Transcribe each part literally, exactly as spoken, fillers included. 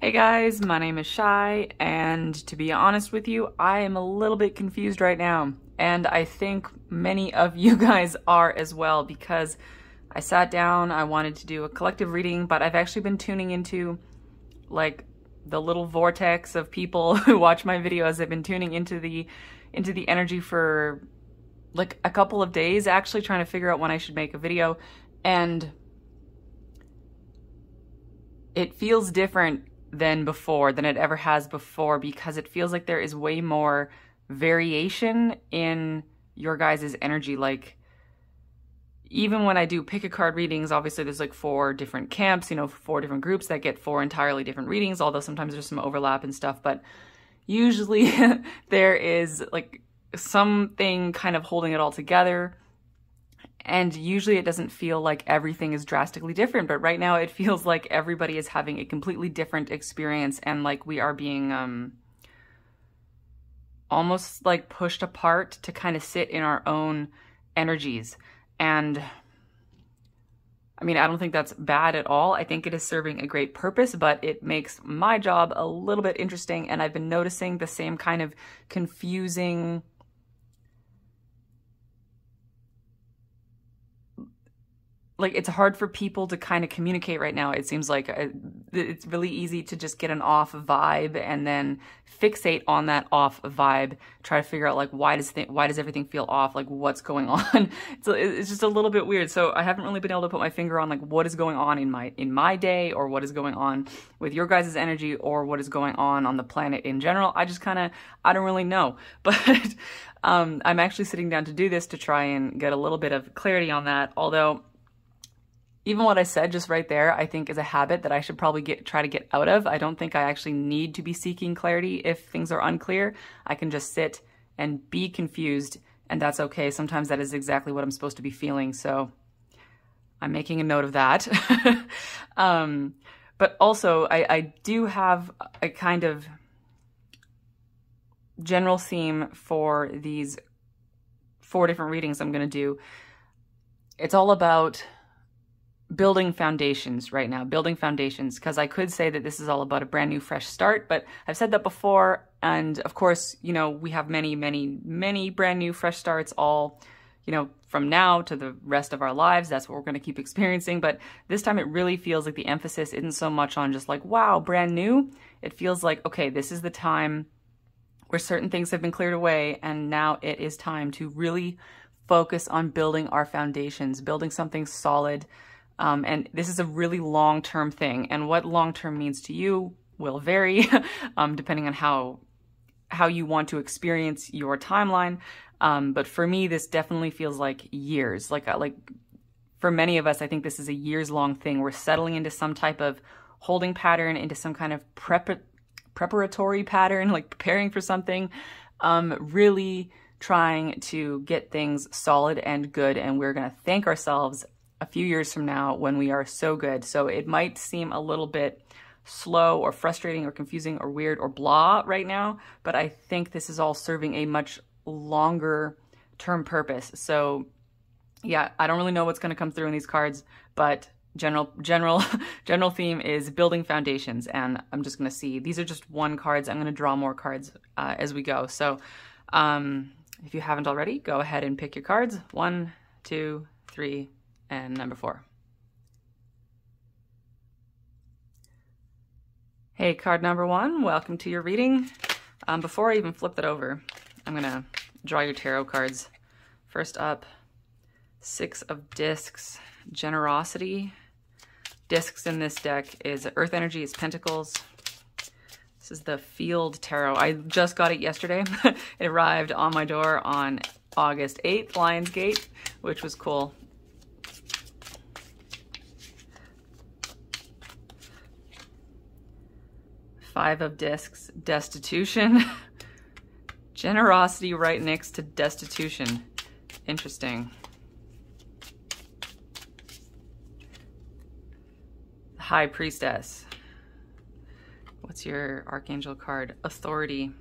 Hey guys, my name is Shai, and to be honest with you, I am a little bit confused right now, and I think many of you guys are as well, because I sat down, I wanted to do a collective reading, but I've actually been tuning into, like, the little vortex of people who watch my videos. I've been tuning into the into the energy for, like, a couple of days, actually trying to figure out when I should make a video, and it feels different than before, than it ever has before, because it feels like there is way more variation in your guys' energy. Like, even when I do pick a card readings, obviously there's like four different camps, you know, four different groups that get four entirely different readings, although sometimes there's some overlap and stuff, but usually there is like something kind of holding it all together. And usually it doesn't feel like everything is drastically different, but right now it feels like everybody is having a completely different experience, and like we are being um, almost like pushed apart to kind of sit in our own energies. And I mean, I don't think that's bad at all. I think it is serving a great purpose, but it makes my job a little bit interesting, and I've been noticing the same kind of confusing like it's hard for people to kind of communicate right now. It seems like it's really easy to just get an off vibe and then fixate on that off vibe, try to figure out like why does th why does everything feel off, like what's going on. So it's just a little bit weird. So I haven't really been able to put my finger on like what is going on in my in my day, or what is going on with your guys' energy, or what is going on on the planet in general. I just kind of I don't really know. But um, I'm actually sitting down to do this to try and get a little bit of clarity on that, although. Even what I said just right there, I think is a habit that I should probably get try to get out of. I don't think I actually need to be seeking clarity if things are unclear. I can just sit and be confused, and that's okay. Sometimes that is exactly what I'm supposed to be feeling, so I'm making a note of that. um, but also, I, I do have a kind of general theme for these four different readings I'm going to do. It's all about building foundations right now, building foundations, because I could say that this is all about a brand new fresh start, but I've said that before, and of course, you know, we have many, many, many brand new fresh starts all, you know, from now to the rest of our lives. That's what we're going to keep experiencing, but this time it really feels like the emphasis isn't so much on just like, wow, brand new. It feels like, okay, this is the time where certain things have been cleared away, and now it is time to really focus on building our foundations, building something solid. Um, and this is a really long-term thing, and what long-term means to you will vary um, depending on how how you want to experience your timeline. Um, but for me, this definitely feels like years. Like like for many of us, I think this is a years-long thing. We're settling into some type of holding pattern, into some kind of prep preparatory pattern, like preparing for something. Um, really trying to get things solid and good, and we're going to thank ourselves a few years from now when we are so good. So it might seem a little bit slow or frustrating or confusing or weird or blah right now, but I think this is all serving a much longer term purpose. So yeah, I don't really know what's going to come through in these cards, but general general general theme is building foundations, and I'm just going to see. These are just one cards. I'm going to draw more cards uh, as we go. So um, if you haven't already, go ahead and pick your cards. One, two, three, and number four. Hey, card number one, welcome to your reading. Um, before I even flip that over, I'm gonna draw your tarot cards. First up, Six of Discs, Generosity. Discs in this deck is Earth Energy, it's Pentacles. This is the Field Tarot. I just got it yesterday. It arrived on my door on August eighth, Lionsgate, which was cool. Five of Discs, Destitution. Generosity right next to Destitution. Interesting. High Priestess. What's your Archangel card? Authority.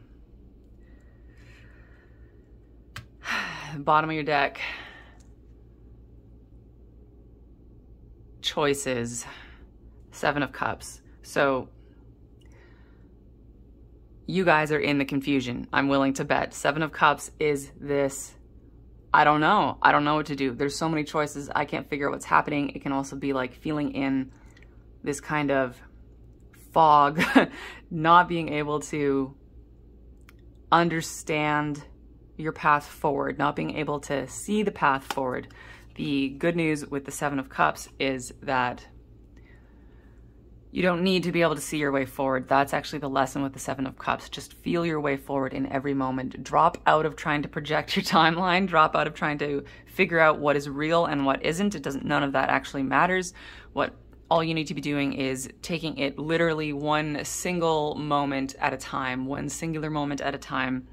Bottom of your deck. Choices. Seven of Cups. So you guys are in the confusion, I'm willing to bet. Seven of Cups is this, I don't know. I don't know what to do. There's so many choices. I can't figure out what's happening. It can also be like feeling in this kind of fog, not being able to understand your path forward, not being able to see the path forward. The good news with the Seven of Cups is that you don't need to be able to see your way forward. That's actually the lesson with the Seven of Cups. Just feel your way forward in every moment. Drop out of trying to project your timeline. Drop out of trying to figure out what is real and what isn't. It doesn't, none of that actually matters. What all you need to be doing is taking it literally one single moment at a time, one singular moment at a time,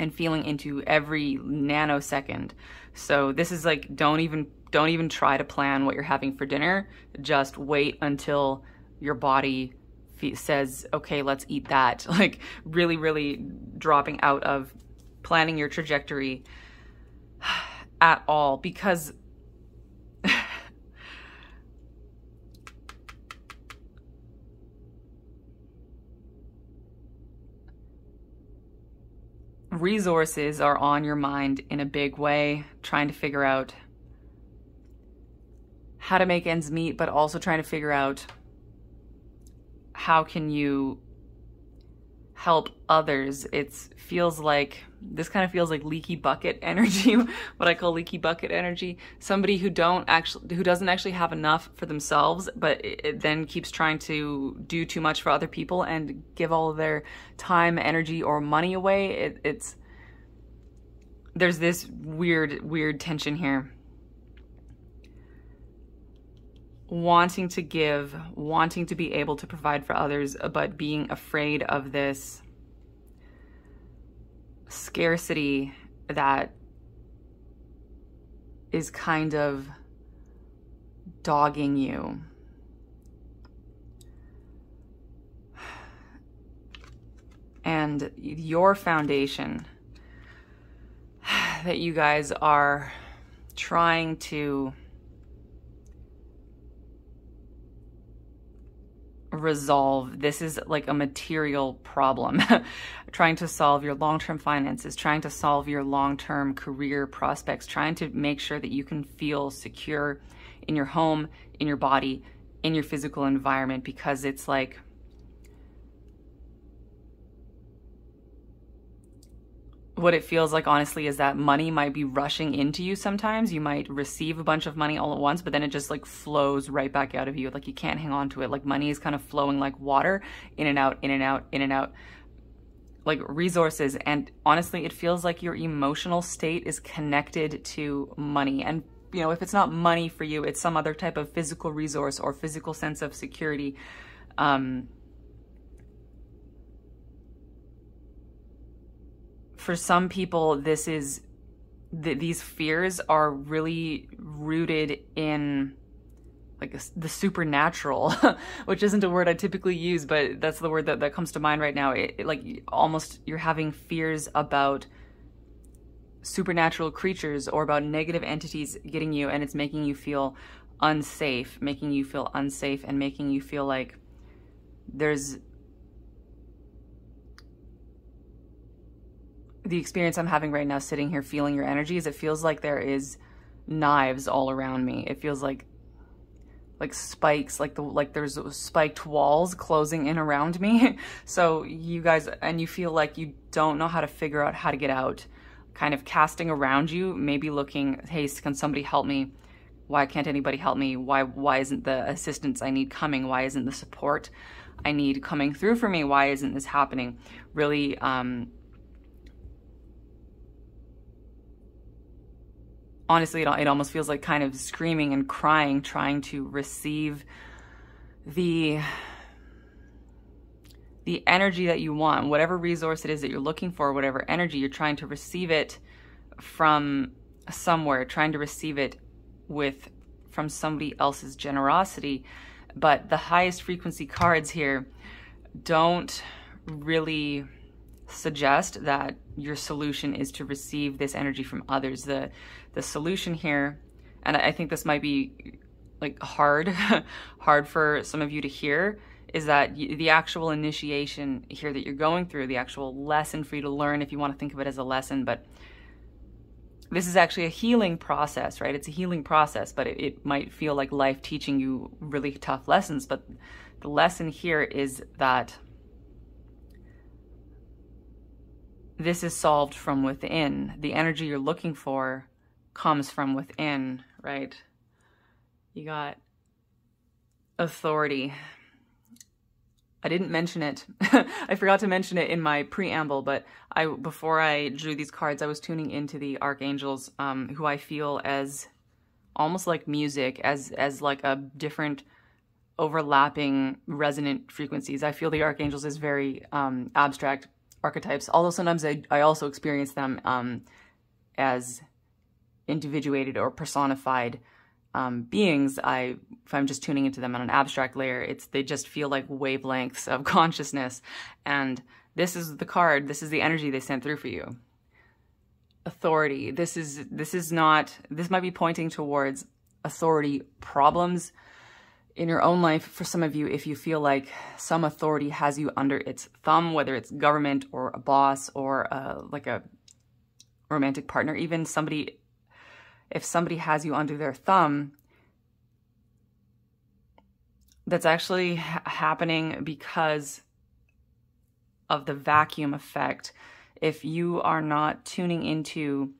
and feeling into every nanosecond. So this is like, don't even, don't even try to plan what you're having for dinner. Just wait until your body says, okay, let's eat that. Like really, really dropping out of planning your trajectory at all, because resources are on your mind in a big way, trying to figure out how to make ends meet, but also trying to figure out how can you help others. It feels like, this kind of feels like leaky bucket energy, what I call leaky bucket energy. Somebody who don't actually, who doesn't actually have enough for themselves, but it then keeps trying to do too much for other people and give all of their time, energy, or money away. It, it's, there's this weird, weird tension here. Wanting to give, wanting to be able to provide for others, but being afraid of this scarcity that is kind of dogging you. And your foundation that you guys are trying to resolve. This is like a material problem. Trying to solve your long-term finances, trying to solve your long-term career prospects, trying to make sure that you can feel secure in your home, in your body, in your physical environment, because it's like what it feels like, honestly, is that money might be rushing into you sometimes. You might receive a bunch of money all at once, but then it just like flows right back out of you. Like you can't hang on to it. Like money is kind of flowing like water, in and out, in and out, in and out. Like resources. And honestly, it feels like your emotional state is connected to money. And you know, if it's not money for you, it's some other type of physical resource or physical sense of security. Um, For some people, this is, th these fears are really rooted in like the supernatural, which isn't a word I typically use, but that's the word that, that comes to mind right now. It, it, like almost you're having fears about supernatural creatures or about negative entities getting you, and it's making you feel unsafe, making you feel unsafe and making you feel like there's, the experience I'm having right now sitting here feeling your energy is it feels like there is knives all around me. It feels like like spikes, like the like there's spiked walls closing in around me. So you guys, and you feel like you don't know how to figure out how to get out, kind of casting around you, maybe looking, hey, can somebody help me? Why can't anybody help me? Why why isn't the assistance I need coming? Why isn't the support I need coming through for me? Why isn't this happening? Really um honestly, it, it almost feels like kind of screaming and crying, trying to receive the, the energy that you want, whatever resource it is that you're looking for, whatever energy, you're trying to receive it from somewhere, trying to receive it with, from somebody else's generosity. But the highest frequency cards here don't really suggest that your solution is to receive this energy from others. The the solution here, and I think this might be like hard, hard for some of you to hear, is that the actual initiation here that you're going through, the actual lesson for you to learn, if you want to think of it as a lesson, but this is actually a healing process, right? It's a healing process, but it, it might feel like life teaching you really tough lessons. But the lesson here is that this is solved from within. The energy you're looking for comes from within, right? You got authority. I didn't mention it. I forgot to mention it in my preamble, but I before I drew these cards, I was tuning into the archangels, um, who I feel as almost like music, as as like a different overlapping resonant frequencies. I feel the archangels as very um, abstract archetypes, although sometimes I, I also experience them um, as individuated or personified Um, beings. I, if I'm just tuning into them on an abstract layer, it's, they just feel like wavelengths of consciousness. And this is the card. This is the energy they sent through for you. Authority. This is, this is not, this might be pointing towards authority problems in your own life. For some of you, if you feel like some authority has you under its thumb, whether it's government or a boss or a, like a romantic partner, even somebody. If somebody has you under their thumb, that's actually ha happening because of the vacuum effect. If you are not tuning into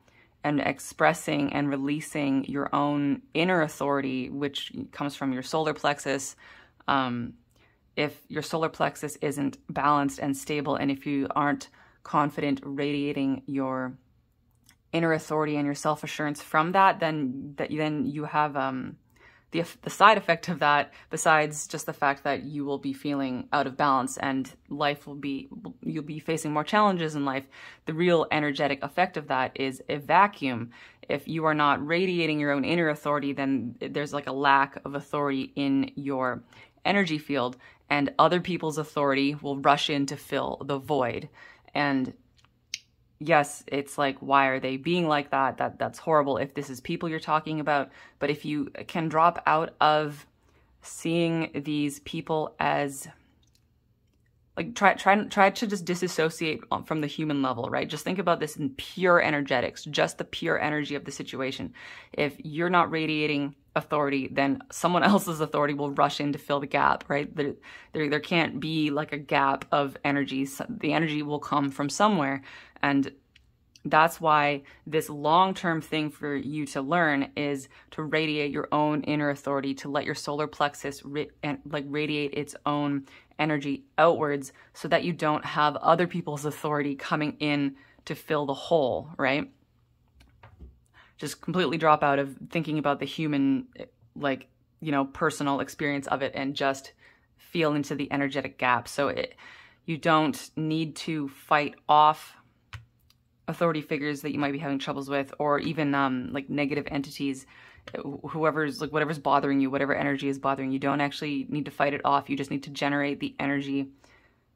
and expressing and releasing your own inner authority, which comes from your solar plexus, um, if your solar plexus isn't balanced and stable, and if you aren't confident radiating your inner authority and your self-assurance from that, then that then you have um, the, the side effect of that, besides just the fact that you will be feeling out of balance and life will be, you'll be facing more challenges in life. The real energetic effect of that is a vacuum. If you are not radiating your own inner authority, then there's like a lack of authority in your energy field, and other people's authority will rush in to fill the void. And yes, it's like, why are they being like that? That that's horrible if this is people you're talking about. But if you can drop out of seeing these people as like, try try try to just disassociate from the human level, right? Just think about this in pure energetics, just the pure energy of the situation. If you're not radiating authority, then someone else's authority will rush in to fill the gap, right? There, there, there can't be like a gap of energy. The energy will come from somewhere. And that's why this long-term thing for you to learn is to radiate your own inner authority, to let your solar plexus ra and, like radiate its own energy outwards, so that you don't have other people's authority coming in to fill the hole, right? Just completely drop out of thinking about the human, like, you know, personal experience of it, and just feel into the energetic gap. So it, you don't need to fight off authority figures that you might be having troubles with, or even um, like negative entities, whoever's like, whatever's bothering you, whatever energy is bothering you. Don't actually need to fight it off. You just need to generate the energy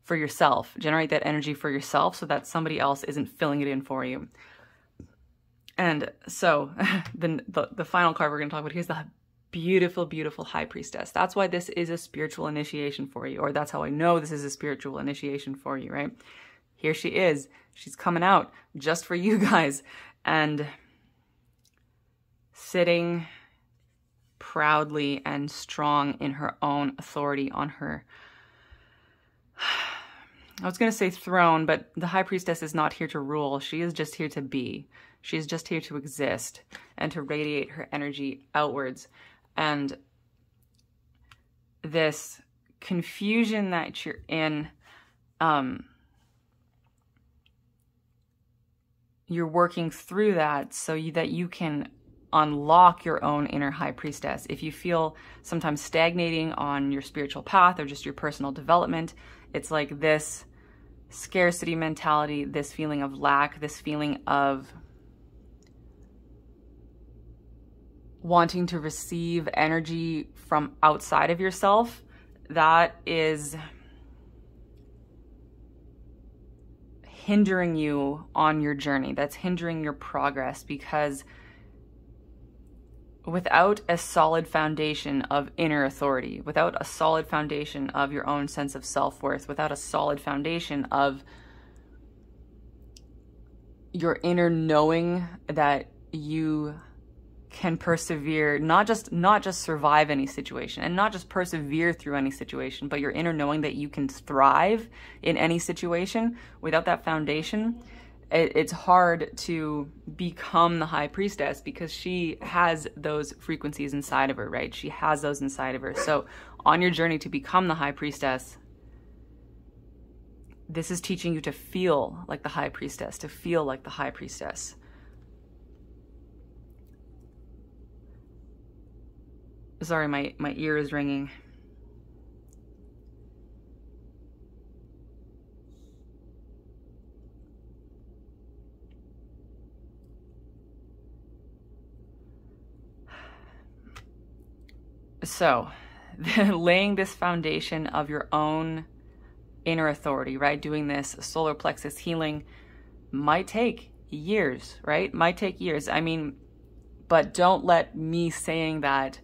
for yourself. Generate that energy for yourself so that somebody else isn't filling it in for you. And so then the, the final card we're going to talk about here is the beautiful, beautiful High Priestess. That's why this is a spiritual initiation for you, or that's how I know this is a spiritual initiation for you, right? Here she is. She's coming out just for you guys, and sitting proudly and strong in her own authority on her, I was going to say throne, but the High Priestess is not here to rule. She is just here to be. She's just here to exist and to radiate her energy outwards. And this confusion that you're in, um, you're working through that so you, that you can unlock your own inner High Priestess. If you feel sometimes stagnating on your spiritual path or just your personal development, it's like this scarcity mentality, this feeling of lack, this feeling of wanting to receive energy from outside of yourself. That is hindering you on your journey. That's hindering your progress, because without a solid foundation of inner authority, without a solid foundation of your own sense of self-worth, without a solid foundation of your inner knowing that you can persevere, not just not just survive any situation and not just persevere through any situation, but your inner knowing that you can thrive in any situation. Without that foundation, it, it's hard to become the High Priestess, because she has those frequencies inside of her, right? She has those inside of her. So on your journey to become the High Priestess, this is teaching you to feel like the High Priestess, to feel like the High Priestess. Sorry, my, my ear is ringing. So, laying this foundation of your own inner authority, right? Doing this solar plexus healing might take years, right? Might take years. I mean, but don't let me saying that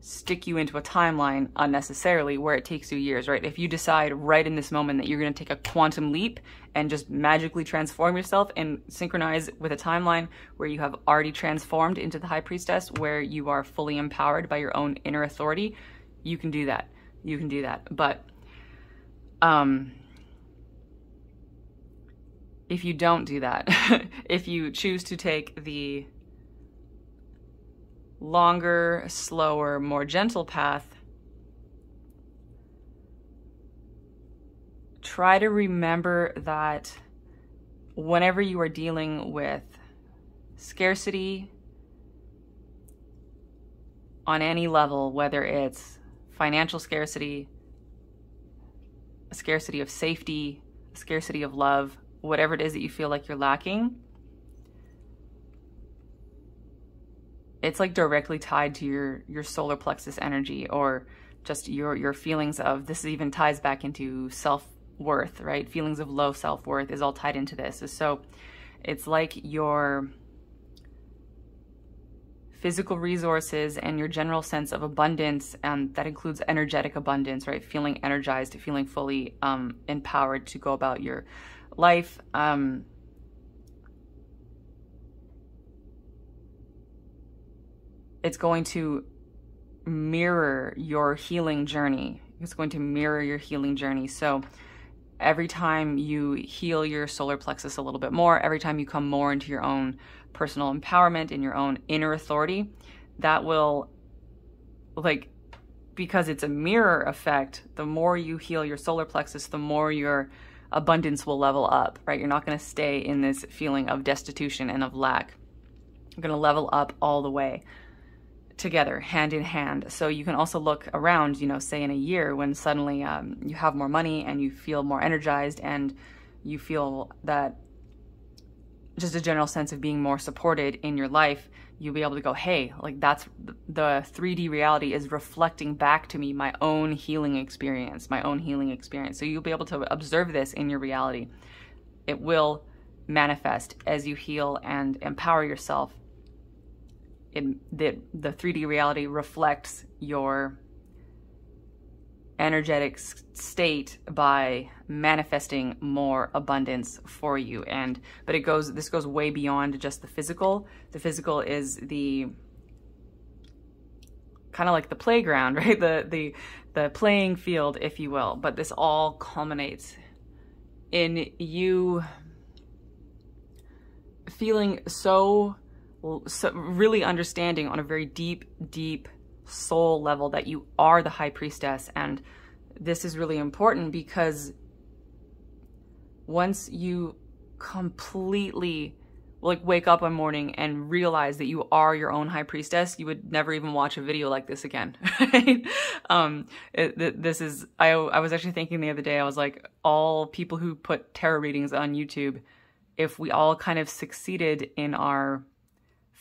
stick you into a timeline unnecessarily where it takes you years, right? If you decide right in this moment that you're going to take a quantum leap and just magically transform yourself and synchronize with a timeline where you have already transformed into the High Priestess, where you are fully empowered by your own inner authority, you can do that. You can do that. But um, if you don't do that, if you choose to take the longer, slower, more gentle path, try to remember that whenever you are dealing with scarcity on any level, whether it's financial scarcity, a scarcity of safety, a scarcity of love, whatever it is that you feel like you're lacking, it's like directly tied to your, your solar plexus energy, or just your, your feelings of, this even ties back into self-worth, right? Feelings of low self-worth is all tied into this. So it's like your physical resources and your general sense of abundance, and that includes energetic abundance, right? Feeling energized, feeling fully um, empowered to go about your life. Um, It's going to mirror your healing journey. It's going to mirror your healing journey. So every time you heal your solar plexus a little bit more, every time you come more into your own personal empowerment and your own inner authority, that will, like, because it's a mirror effect, the more you heal your solar plexus, the more your abundance will level up, right? You're not going to stay in this feeling of destitution and of lack. You're going to level up all the way, together, hand in hand. So you can also look around, you know, say in a year when suddenly um, you have more money and you feel more energized and you feel that just a general sense of being more supported in your life, you'll be able to go, hey, like that's the three D reality is reflecting back to me my own healing experience, my own healing experience. So you'll be able to observe this in your reality. It will manifest as you heal and empower yourself. It, the, the three D reality reflects your energetic state by manifesting more abundance for you. And but it goes, this goes way beyond just the physical. The physical is the kind of like the playground, right? The, the, the playing field, if you will. But this all culminates in you feeling so... So really understanding on a very deep, deep soul level that you are the High Priestess. And this is really important because once you completely like wake up one morning and realize that you are your own High Priestess, you would never even watch a video like this again. Right? um, it, this is, I, I was actually thinking the other day, I was like, all people who put tarot readings on YouTube, if we all kind of succeeded in our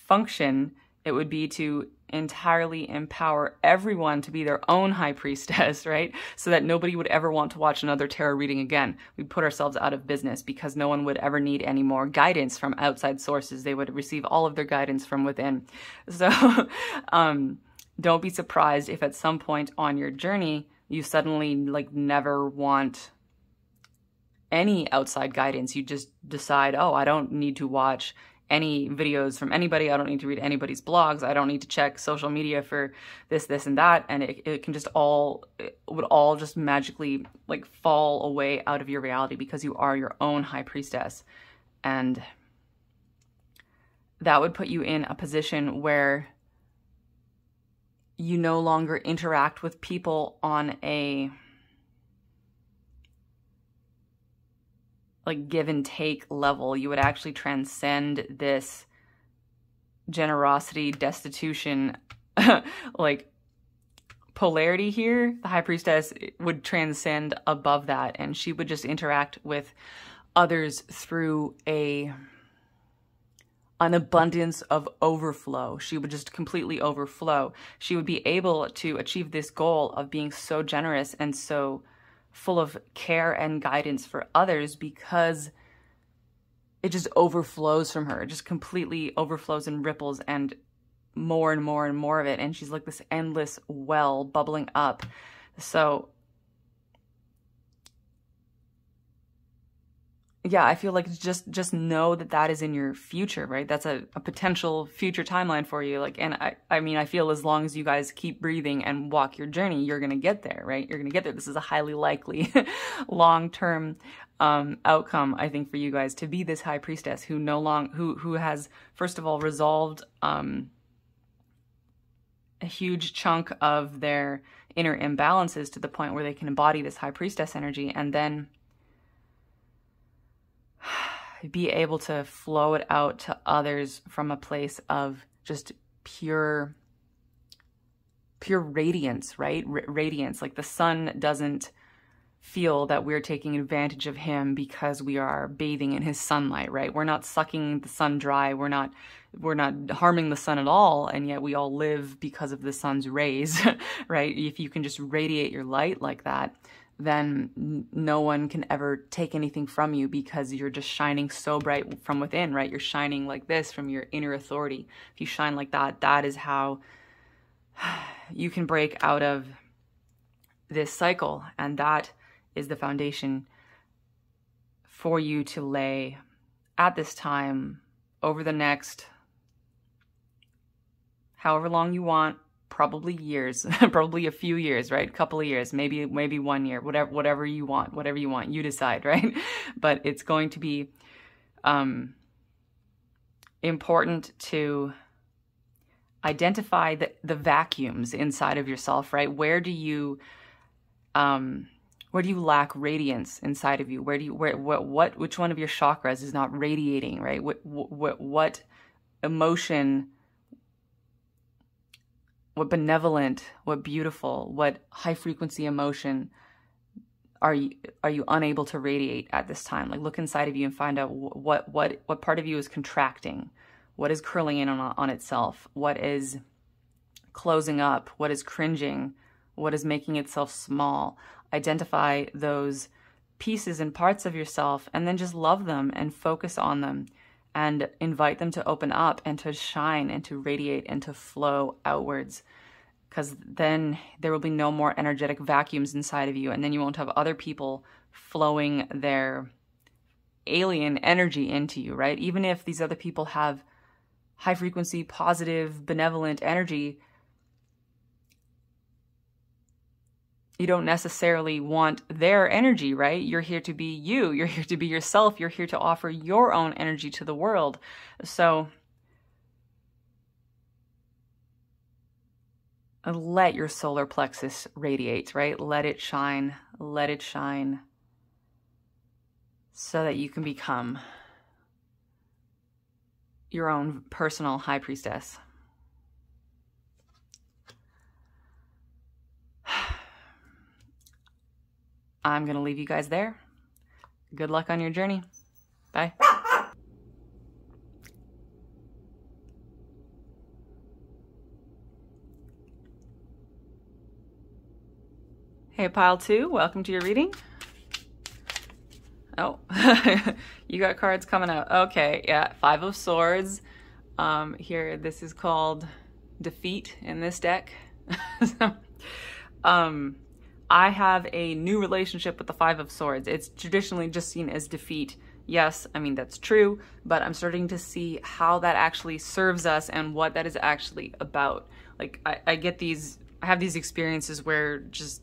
function, It would be to entirely empower everyone to be their own high priestess, right? So that nobody would ever want to watch another tarot reading again. We'd put ourselves out of business because no one would ever need any more guidance from outside sources. They would receive all of their guidance from within. So um, don't be surprised if at some point on your journey, you suddenly like never want any outside guidance. You just decide, oh, I don't need to watch any videos from anybody. I don't need to read anybody's blogs. I don't need to check social media for this, this, and that. And it, it can just all, it would all just magically like fall away out of your reality because you are your own high priestess. And that would put you in a position where you no longer interact with people on a like give and take level. You would actually transcend this generosity, destitution, like polarity here. The high priestess would transcend above that, and she would just interact with others through a an abundance of overflow. She would just completely overflow. She would be able to achieve this goal of being so generous and so full of care and guidance for others because it just overflows from her. It just completely overflows and ripples and more and more and more of it. And she's like this endless well bubbling up. So yeah, I feel like just just know that that is in your future, right? That's a, a potential future timeline for you. Like, and I, I mean, I feel as long as you guys keep breathing and walk your journey, you're going to get there, right? You're going to get there. This is a highly likely long-term um, outcome, I think, for you guys to be this high priestess who no long, who, who has, first of all, resolved um, a huge chunk of their inner imbalances to the point where they can embody this high priestess energy, and then be able to flow it out to others from a place of just pure, pure radiance, right? R- radiance. Like the sun doesn't feel that we're taking advantage of him because we are bathing in his sunlight, right? We're not sucking the sun dry. We're not, we're not harming the sun at all. And yet we all live because of the sun's rays, right? If you can just radiate your light like that, then no one can ever take anything from you because you're just shining so bright from within, right? You're shining like this from your inner authority. If you shine like that, that is how you can break out of this cycle. And that is the foundation for you to lay at this time over the next however long you want. Probably years, probably a few years, right? Couple of years, maybe maybe one year, whatever whatever you want, whatever you want, you decide, right? But it's going to be um, important to identify the, the vacuums inside of yourself, right? Where do you um, where do you lack radiance inside of you? Where do you where what what which one of your chakras is not radiating, right? What what, what emotion? What benevolent, what beautiful, what high-frequency emotion are you are you unable to radiate at this time? Like, look inside of you and find out what what what part of you is contracting, what is curling in on, on itself, what is closing up, what is cringing, what is making itself small. Identify those pieces and parts of yourself, and then just love them and focus on them. And invite them to open up and to shine and to radiate and to flow outwards, because then there will be no more energetic vacuums inside of you, and then you won't have other people flowing their alien energy into you, right? Even if these other people have high frequency, positive, benevolent energy, you don't necessarily want their energy, right? You're here to be you. You're here to be yourself. You're here to offer your own energy to the world. So let your solar plexus radiate, right? Let it shine. Let it shine so that you can become your own personal high priestess. I'm going to leave you guys there. Good luck on your journey. Bye. Hey, pile two, welcome to your reading. Oh, you got cards coming out. Okay, yeah, Five of Swords. Um, here, this is called Defeat in this deck. so, um, I have a new relationship with the Five of Swords. It's traditionally just seen as defeat. Yes, I mean, that's true, but I'm starting to see how that actually serves us and what that is actually about. Like, I, I get these, I have these experiences where just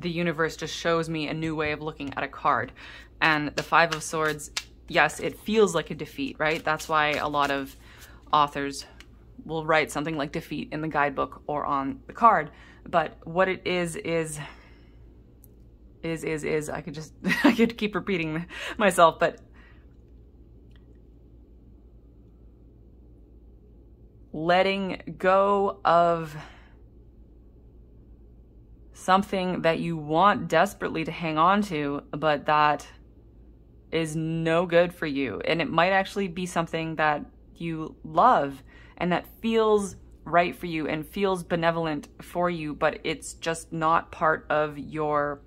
the universe just shows me a new way of looking at a card. And the Five of Swords, yes, it feels like a defeat, right? That's why a lot of authors will write something like defeat in the guidebook or on the card. But what it is, is, is, is, is, I could just, I could keep repeating myself, but letting go of something that you want desperately to hang on to, but that is no good for you. And it might actually be something that you love and that feels right for you and feels benevolent for you, but it's just not part of your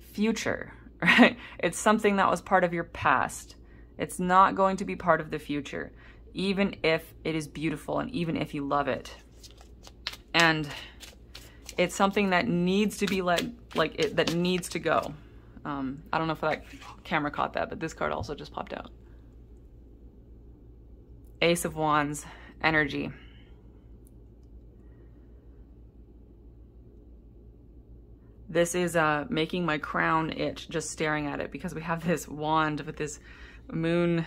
future, right? It's something that was part of your past. It's not going to be part of the future, even if it is beautiful and even if you love it. And it's something that needs to be let, like it, that needs to go. Um, I don't know if that camera caught that, but this card also just popped out. Ace of Wands energy. This is uh, making my crown itch just staring at it, because we have this wand with this moon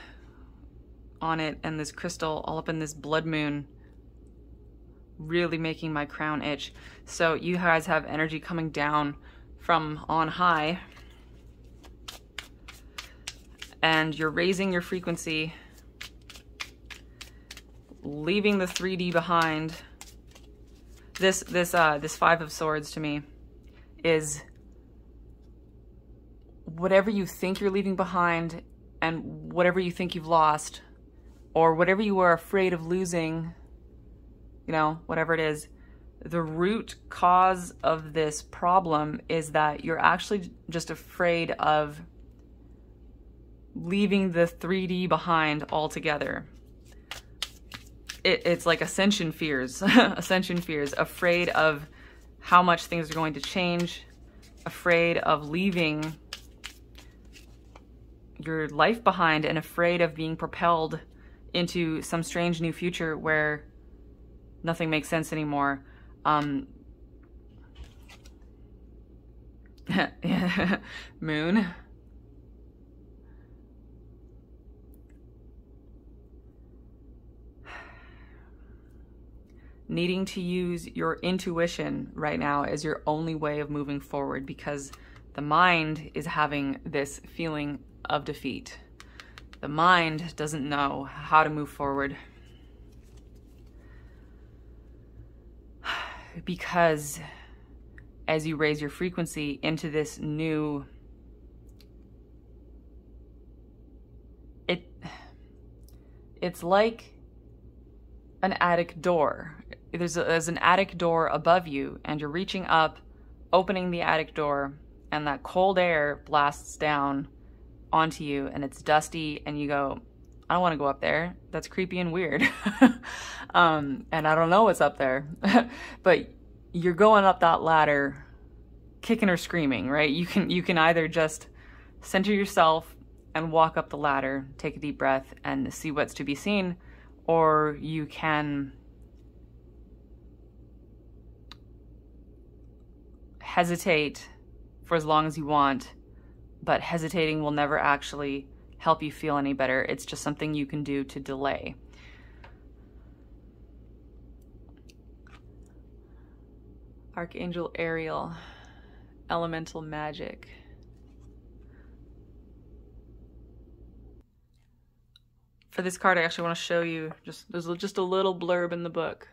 on it and this crystal all up in this blood moon. Really making my crown itch. So you guys have energy coming down from on high, and you're raising your frequency, leaving the three D behind. This this uh this Five of Swords to me is whatever you think you're leaving behind and whatever you think you've lost, or whatever you are afraid of losing. You know, whatever it is, the root cause of this problem is that you're actually just afraid of leaving the three D behind altogether. It, it's like ascension fears, ascension fears, afraid of how much things are going to change, afraid of leaving your life behind, and afraid of being propelled into some strange new future where nothing makes sense anymore. Um, moon. Needing to use your intuition right now is your only way of moving forward, because the mind is having this feeling of defeat. The mind doesn't know how to move forward, because as you raise your frequency into this new, it it's like an attic door. There's, a, there's an attic door above you, and you're reaching up, opening the attic door, and that cold air blasts down onto you, and it's dusty, and you go, I don't want to go up there. That's creepy and weird. um, and I don't know what's up there, but you're going up that ladder, kicking or screaming, right? You can, you can either just center yourself and walk up the ladder, take a deep breath and see what's to be seen, or you can hesitate for as long as you want, but hesitating will never actually help you feel any better. It's just something you can do to delay. Archangel Ariel, elemental magic. For this card, I actually want to show you, just there's just a little blurb in the book.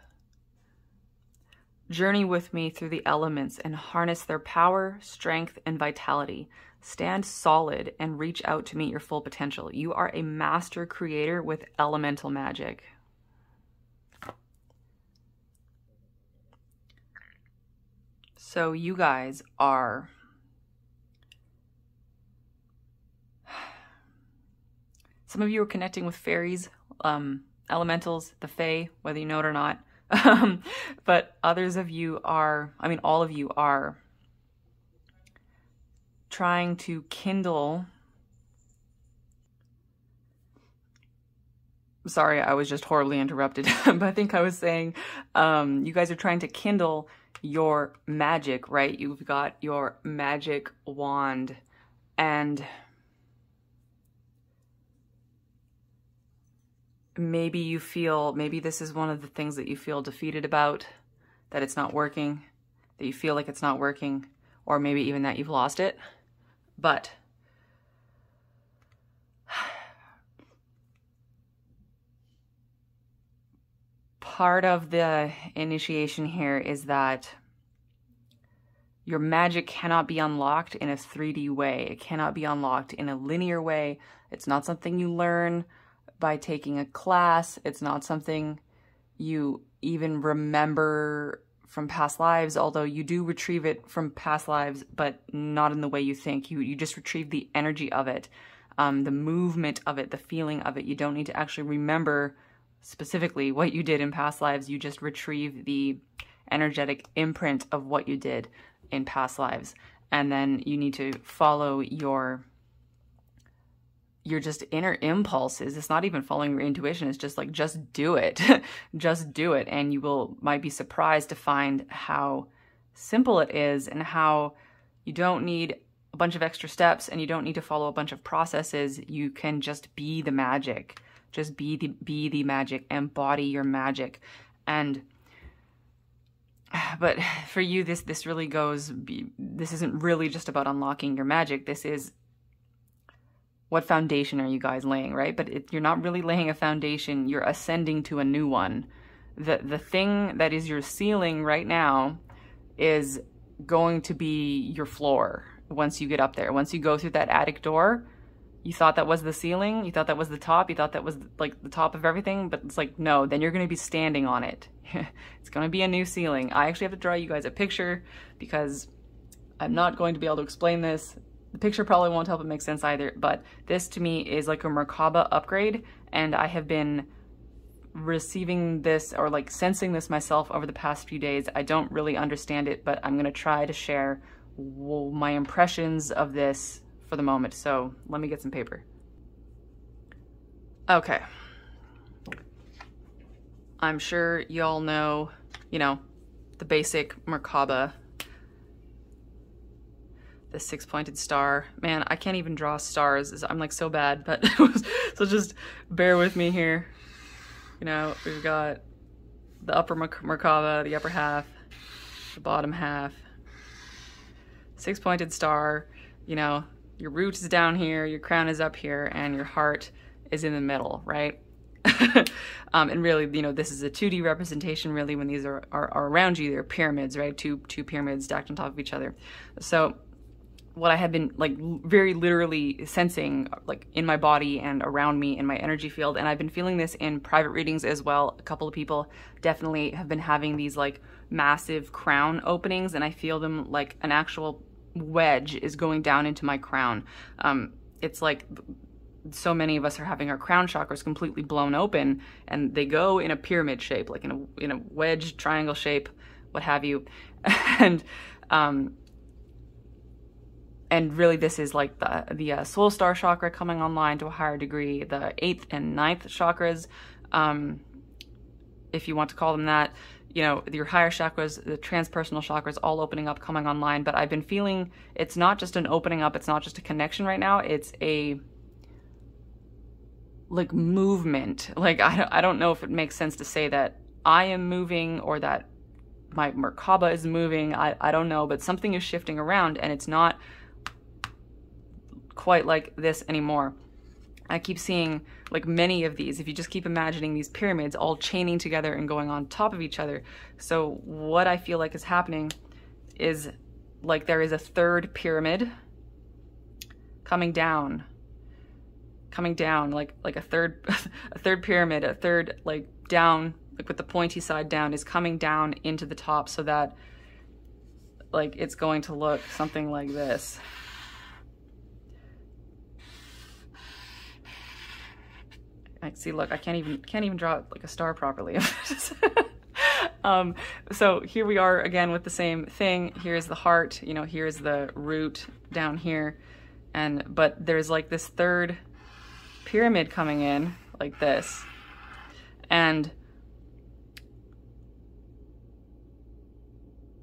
Journey with me through the elements and harness their power, strength, and vitality. Stand solid and reach out to meet your full potential. You are a master creator with elemental magic. So you guys are some of you are connecting with fairies, um, elementals, the fae, whether you know it or not. Um, but others of you are, I mean, all of you are trying to kindle. Sorry, I was just horribly interrupted, but I think I was saying um, you guys are trying to kindle your magic, right? You've got your magic wand, and maybe you feel, maybe this is one of the things that you feel defeated about, that it's not working, that you feel like it's not working, or maybe even that you've lost it. But part of the initiation here is that your magic cannot be unlocked in a three D way. It cannot be unlocked in a linear way. It's not something you learn by taking a class. It's not something you even remember from past lives, although you do retrieve it from past lives, but not in the way you think. You, you just retrieve the energy of it, um, the movement of it, the feeling of it. You don't need to actually remember specifically what you did in past lives. You just retrieve the energetic imprint of what you did in past lives, and then you need to follow your your just inner impulses. It's not even following your intuition. It's just like, just do it. Just do it, and you will might be surprised to find how simple it is, and how you don't need a bunch of extra steps, and you don't need to follow a bunch of processes. You can just be the magic. Just be the, be the magic, embody your magic. And, but for you, this, this really goes, this isn't really just about unlocking your magic. This is, what foundation are you guys laying, right? But it, you're not really laying a foundation, you're ascending to a new one. The, the thing that is your ceiling right now is going to be your floor once you get up there. Once you go through that attic door, you thought that was the ceiling, you thought that was the top, you thought that was like the top of everything, but it's like, no, then you're going to be standing on it. It's going to be a new ceiling. I actually have to draw you guys a picture because I'm not going to be able to explain this. The picture probably won't help it make sense either, but this to me is like a Merkaba upgrade, and I have been receiving this, or like sensing this myself over the past few days. I don't really understand it, but I'm going to try to share my impressions of this for the moment. So let me get some paper. Okay. I'm sure y'all know, you know, the basic Merkaba, the six-pointed star. Man, I can't even draw stars. I'm like so bad, but so just bear with me here. You know, we've got the upper Merkaba, the upper half, the bottom half, six-pointed star, you know, your root is down here, your crown is up here, and your heart is in the middle, right? um, and really, you know, this is a two D representation, really, when these are, are, are around you. They're pyramids, right? Two, two pyramids stacked on top of each other. So what I had been, like, very literally sensing, like, in my body and around me in my energy field, and I've been feeling this in private readings as well. A couple of people definitely have been having these, like, massive crown openings, and I feel them like an actual wedge is going down into my crown. Um, it's like so many of us are having our crown chakras completely blown open, and they go in a pyramid shape, like in a, in a wedge, triangle shape, what have you. And um, and really this is like the, the uh, soul star chakra coming online to a higher degree, the eighth and ninth chakras, um, if you want to call them that. You know, your higher chakras, the transpersonal chakras, all opening up, coming online. But I've been feeling it's not just an opening up, it's not just a connection right now, it's a like movement. Like, I, I don't know if it makes sense to say that I am moving or that my Merkaba is moving. I, I don't know, but something is shifting around, and it's not quite like this anymore. I keep seeing like many of these, if you just keep imagining these pyramids all chaining together and going on top of each other. So what I feel like is happening is like there is a third pyramid coming down, coming down like like a third, a third pyramid, a third like down, like with the pointy side down, is coming down into the top, so that like it's going to look something like this. I see, look, I can't even can't even draw like a star properly. Um, so here we are again with the same thing. Here's the heart, you know, here's the root down here. And, but there's like this third pyramid coming in like this. And,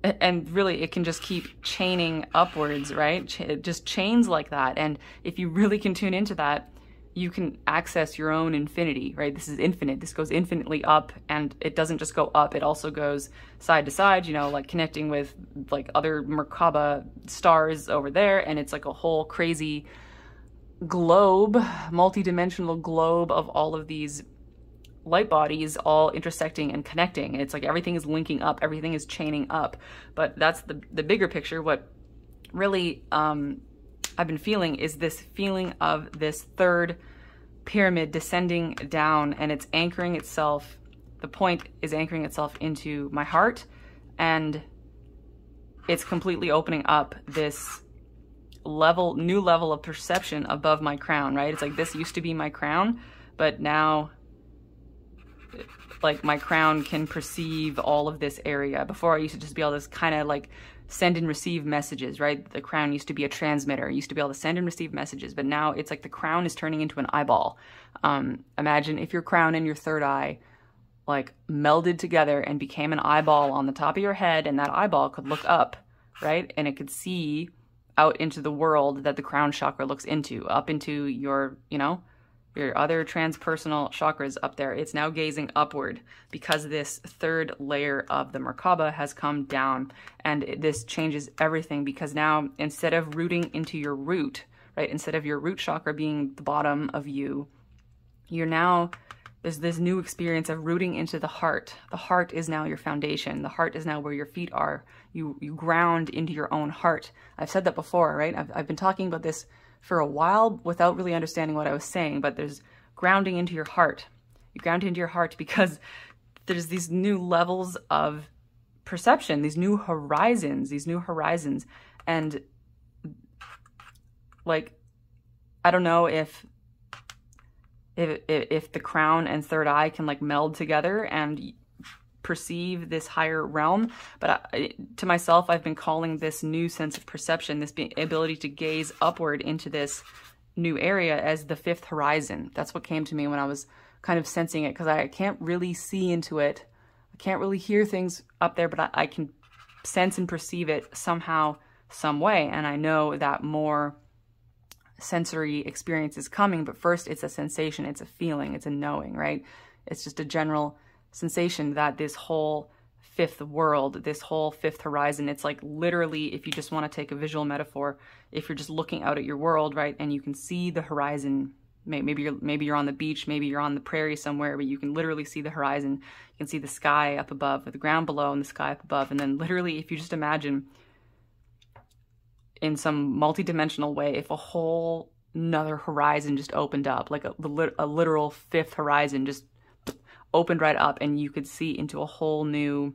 and really it can just keep chaining upwards, right? Ch- it just chains like that. And if you really can tune into that, you can access your own infinity, right? This is infinite. This goes infinitely up, and it doesn't just go up. It also goes side to side, you know, like connecting with like other Merkaba stars over there. And it's like a whole crazy globe, multi-dimensional globe of all of these light bodies all intersecting and connecting. It's like everything is linking up. Everything is chaining up. But that's the, the bigger picture. What really... Um, I've been feeling is this feeling of this third pyramid descending down, and it's anchoring itself. The point is anchoring itself into my heart, and it's completely opening up this level, new level of perception above my crown, right? It's like this used to be my crown, but now like my crown can perceive all of this area. Before I used to just be all this kind of like send and receive messages, right? The crown used to be a transmitter. It used to be able to send and receive messages, but now it's like the crown is turning into an eyeball. Um, imagine if your crown and your third eye like melded together and became an eyeball on the top of your head, and that eyeball could look up, right? And it could see out into the world that the crown chakra looks into, up into your, you know, your other transpersonal chakras up there. It's now gazing upward because this third layer of the Merkaba has come down, and this changes everything because now instead of rooting into your root, right, instead of your root chakra being the bottom of you, you're now, there's this new experience of rooting into the heart. The heart is now your foundation. The heart is now where your feet are. You, you ground into your own heart. I've said that before, right? I've, I've been talking about this for a while without really understanding what I was saying, but there's grounding into your heart. You ground into your heart because there's these new levels of perception, these new horizons, these new horizons. And like, I don't know if, if, if the crown and third eye can like meld together and perceive this higher realm, but I, to myself, I've been calling this new sense of perception, this being ability to gaze upward into this new area as the fifth horizon. That's what came to me when I was kind of sensing it, because I can't really see into it. I can't really hear things up there, but I, I can sense and perceive it somehow, some way, and I know that more sensory experience is coming, but first it's a sensation, it's a feeling, it's a knowing, right? It's just a general sensation that this whole fifth world, this whole fifth horizon, it's like literally, if you just want to take a visual metaphor, if you're just looking out at your world, right, and you can see the horizon, maybe you're, maybe you're on the beach, maybe you're on the prairie somewhere, but you can literally see the horizon, you can see the sky up above, or the ground below and the sky up above, and then literally, if you just imagine in some multi-dimensional way, if a whole another horizon just opened up, like a, a literal fifth horizon just opened right up, and you could see into a whole new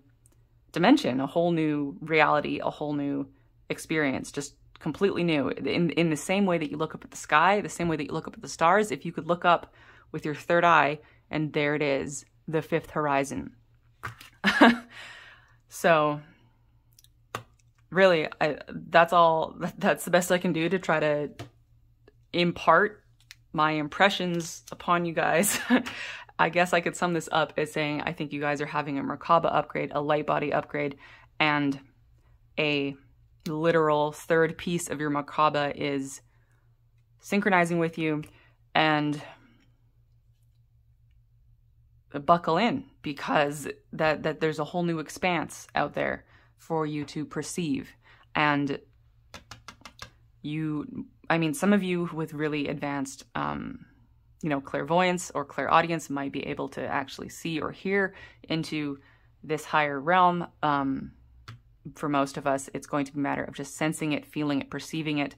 dimension, a whole new reality, a whole new experience, just completely new. In, in the same way that you look up at the sky, the same way that you look up at the stars, if you could look up with your third eye, and there it is, the fifth horizon. So really, I, that's all, that's the best I can do to try to impart my impressions upon you guys. I guess I could sum this up as saying I think you guys are having a Merkaba upgrade, a light body upgrade, and a literal third piece of your Merkaba is synchronizing with you, and buckle in because that, that there's a whole new expanse out there for you to perceive. And you, I mean, some of you with really advanced, um, you know, clairvoyance or clairaudience might be able to actually see or hear into this higher realm. Um, for most of us, it's going to be a matter of just sensing it, feeling it, perceiving it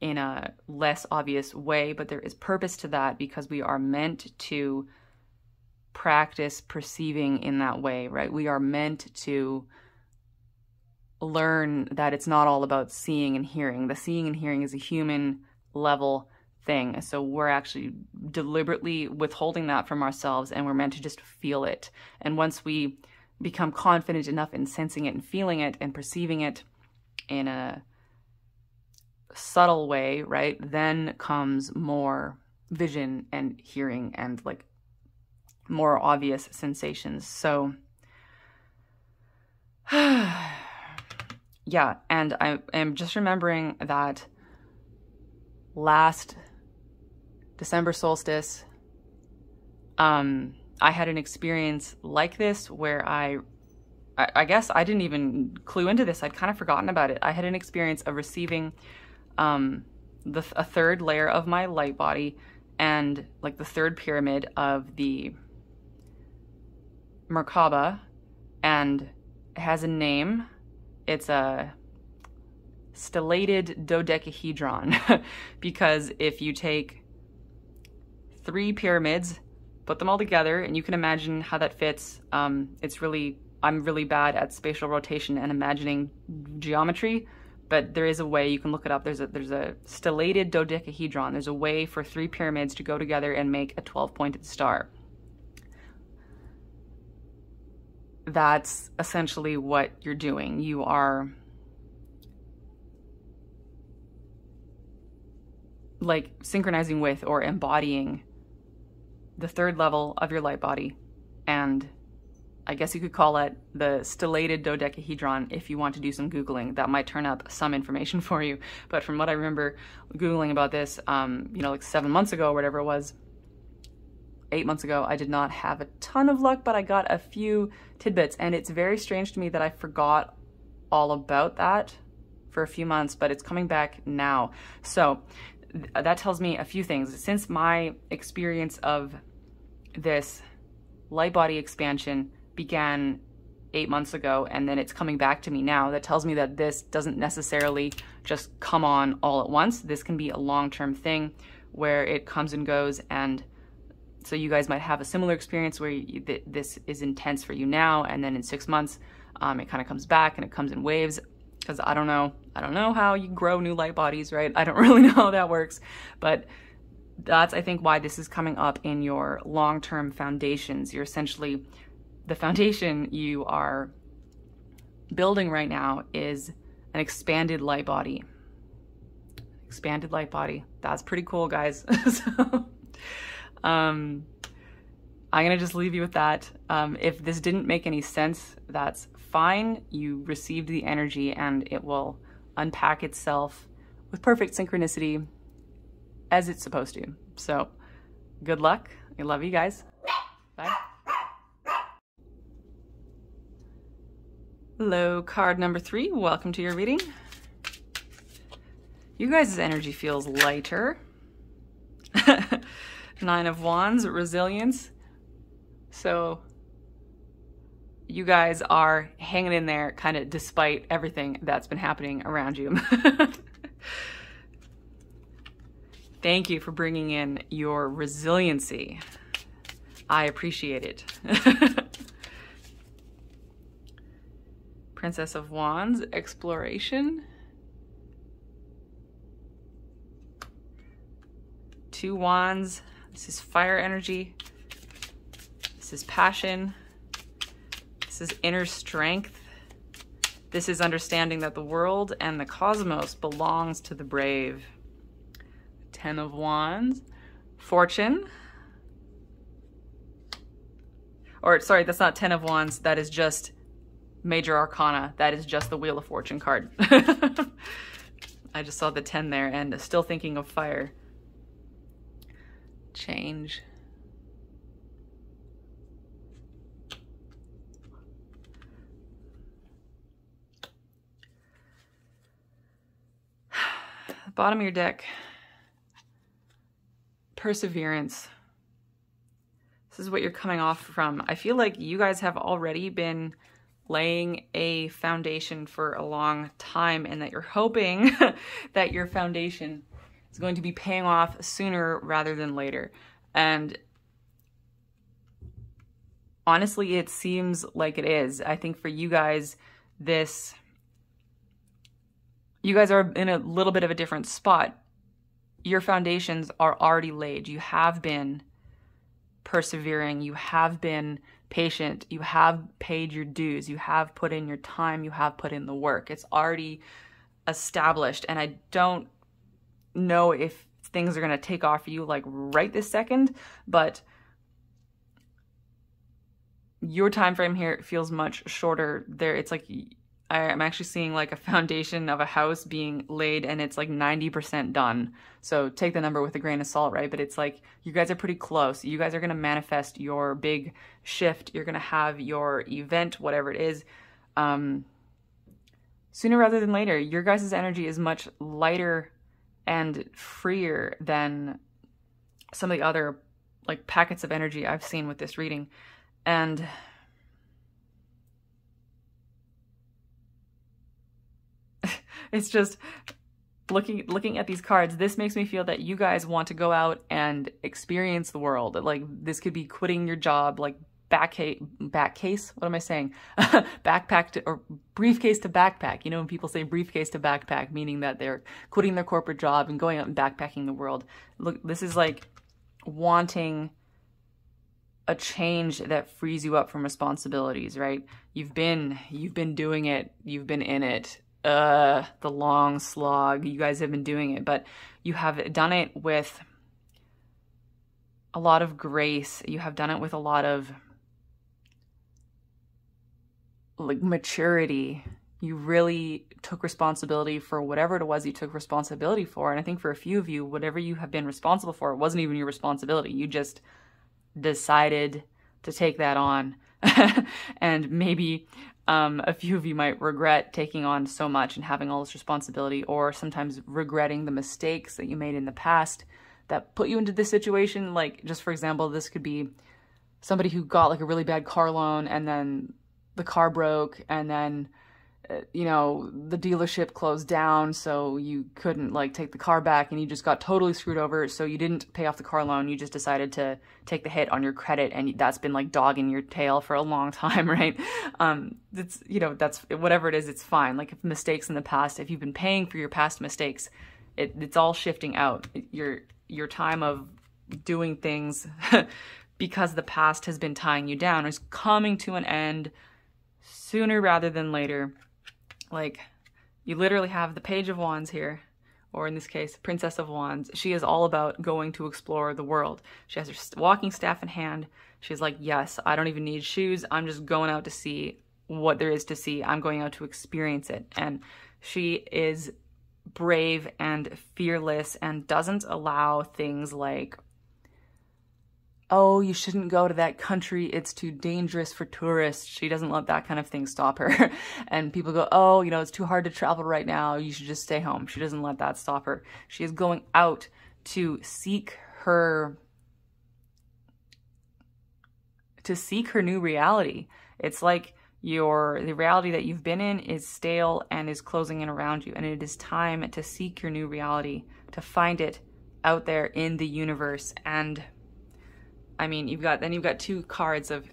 in a less obvious way. But there is purpose to that because we are meant to practice perceiving in that way, right? We are meant to learn that it's not all about seeing and hearing. The seeing and hearing is a human level thing. So we're actually deliberately withholding that from ourselves, and we're meant to just feel it. And once we become confident enough in sensing it and feeling it and perceiving it in a subtle way, right, then comes more vision and hearing and like more obvious sensations. So yeah, and I am just remembering that last December solstice, um, I had an experience like this where I, I, I guess I didn't even clue into this. I'd kind of forgotten about it. I had an experience of receiving um, the, a third layer of my light body and like the third pyramid of the Merkaba, and it has a name. It's a stellated dodecahedron because if you take three pyramids, put them all together, and you can imagine how that fits. Um, it's really, I'm really bad at spatial rotation and imagining geometry, but there is a way, you can look it up. There's a, there's a stellated dodecahedron. There's a way for three pyramids to go together and make a twelve-pointed star. That's essentially what you're doing. You are like synchronizing with or embodying the third level of your light body, and I guess you could call it the stellated dodecahedron if you want to do some Googling. That might turn up some information for you, but from what I remember Googling about this, um, you know, like seven months ago or whatever it was, eight months ago, I did not have a ton of luck, but I got a few tidbits, and it's very strange to me that I forgot all about that for a few months, but it's coming back now. So th that tells me a few things. Since my experience of this light body expansion began eight months ago, and then it's coming back to me now, that tells me that this doesn't necessarily just come on all at once. This can be a long-term thing where it comes and goes, and so you guys might have a similar experience where you, th this is intense for you now, and then in six months, um, it kind of comes back and it comes in waves, because I don't know. I don't know how you grow new light bodies, right? I don't really know how that works, but that's, I think, why this is coming up in your long-term foundations. You're essentially, the foundation you are building right now is an expanded light body. Expanded light body. That's pretty cool, guys. So... Um, I'm going to just leave you with that. Um, if this didn't make any sense, that's fine. You received the energy and it will unpack itself with perfect synchronicity as it's supposed to. So good luck. I love you guys. Bye. Hello, card number three. Welcome to your reading. You guys' energy feels lighter. Nine of Wands, resilience. So you guys are hanging in there kind of despite everything that's been happening around you. Thank you for bringing in your resiliency. I appreciate it. Princess of Wands, exploration. Two Wands. This is fire energy, this is passion, this is inner strength, this is understanding that the world and the cosmos belongs to the brave. Ten of Wands, fortune, or sorry, that's not Ten of Wands, that is just Major Arcana, that is just the Wheel of Fortune card. I just saw the ten there and still thinking of fire. Change. Bottom of your deck, perseverance. This is what you're coming off from. I feel like you guys have already been laying a foundation for a long time, and that you're hoping that your foundation is going to be paying off sooner rather than later. And honestly, it seems like it is. I think for you guys, this You guys are in a little bit of a different spot. Your foundations are already laid. You have been persevering. You have been patient. You have paid your dues. You have put in your time. You have put in the work. It's already established. And I don't know if things are going to take off for you like right this second, but your time frame here feels much shorter. There, it's like I'm actually seeing like a foundation of a house being laid and it's like ninety percent done. So take the number with a grain of salt, right? But it's like you guys are pretty close. You guys are going to manifest your big shift. You're going to have your event, whatever it is. Um, sooner rather than later, your guys' energy is much lighter and freer than some of the other like packets of energy I've seen with this reading. And it's just looking looking at these cards, this makes me feel that you guys want to go out and experience the world. Like this could be quitting your job, like back back case, what am I saying? backpack to, or briefcase to backpack. You know, when people say briefcase to backpack, meaning that they're quitting their corporate job and going out and backpacking the world. Look, this is like wanting a change that frees you up from responsibilities, right? You've been, you've been doing it. You've been in it. Uh, the long slog. You guys have been doing it, but you have done it with a lot of grace. You have done it with a lot of like maturity. You really took responsibility for whatever it was you took responsibility for. And I think for a few of you, whatever you have been responsible for, it wasn't even your responsibility. You just decided to take that on. And maybe um, a few of you might regret taking on so much and having all this responsibility, or sometimes regretting the mistakes that you made in the past that put you into this situation. Like just for example, this could be somebody who got like a really bad car loan and then the car broke and then, you know, the dealership closed down, so you couldn't like take the car back and you just got totally screwed over. So you didn't pay off the car loan. You just decided to take the hit on your credit, and that's been like dogging your tail for a long time, right? Um, it's, you know, that's whatever it is, it's fine. Like if mistakes in the past, if you've been paying for your past mistakes, it, it's all shifting out. Your, your time of doing things because the past has been tying you down is coming to an end sooner rather than later. Like, you literally have the Page of Wands here, or in this case, Princess of Wands. She is all about going to explore the world. She has her walking staff in hand. She's like, yes, I don't even need shoes. I'm just going out to see what there is to see. I'm going out to experience it. And she is brave and fearless and doesn't allow things like, oh, you shouldn't go to that country. It's too dangerous for tourists. She doesn't let that kind of thing stop her. And people go, oh, you know, it's too hard to travel right now. You should just stay home. She doesn't let that stop her. She is going out to seek her, to seek her new reality. It's like your, the reality that you've been in is stale and is closing in around you. And it is time to seek your new reality, to find it out there in the universe. And I mean, you've got, then you've got two cards of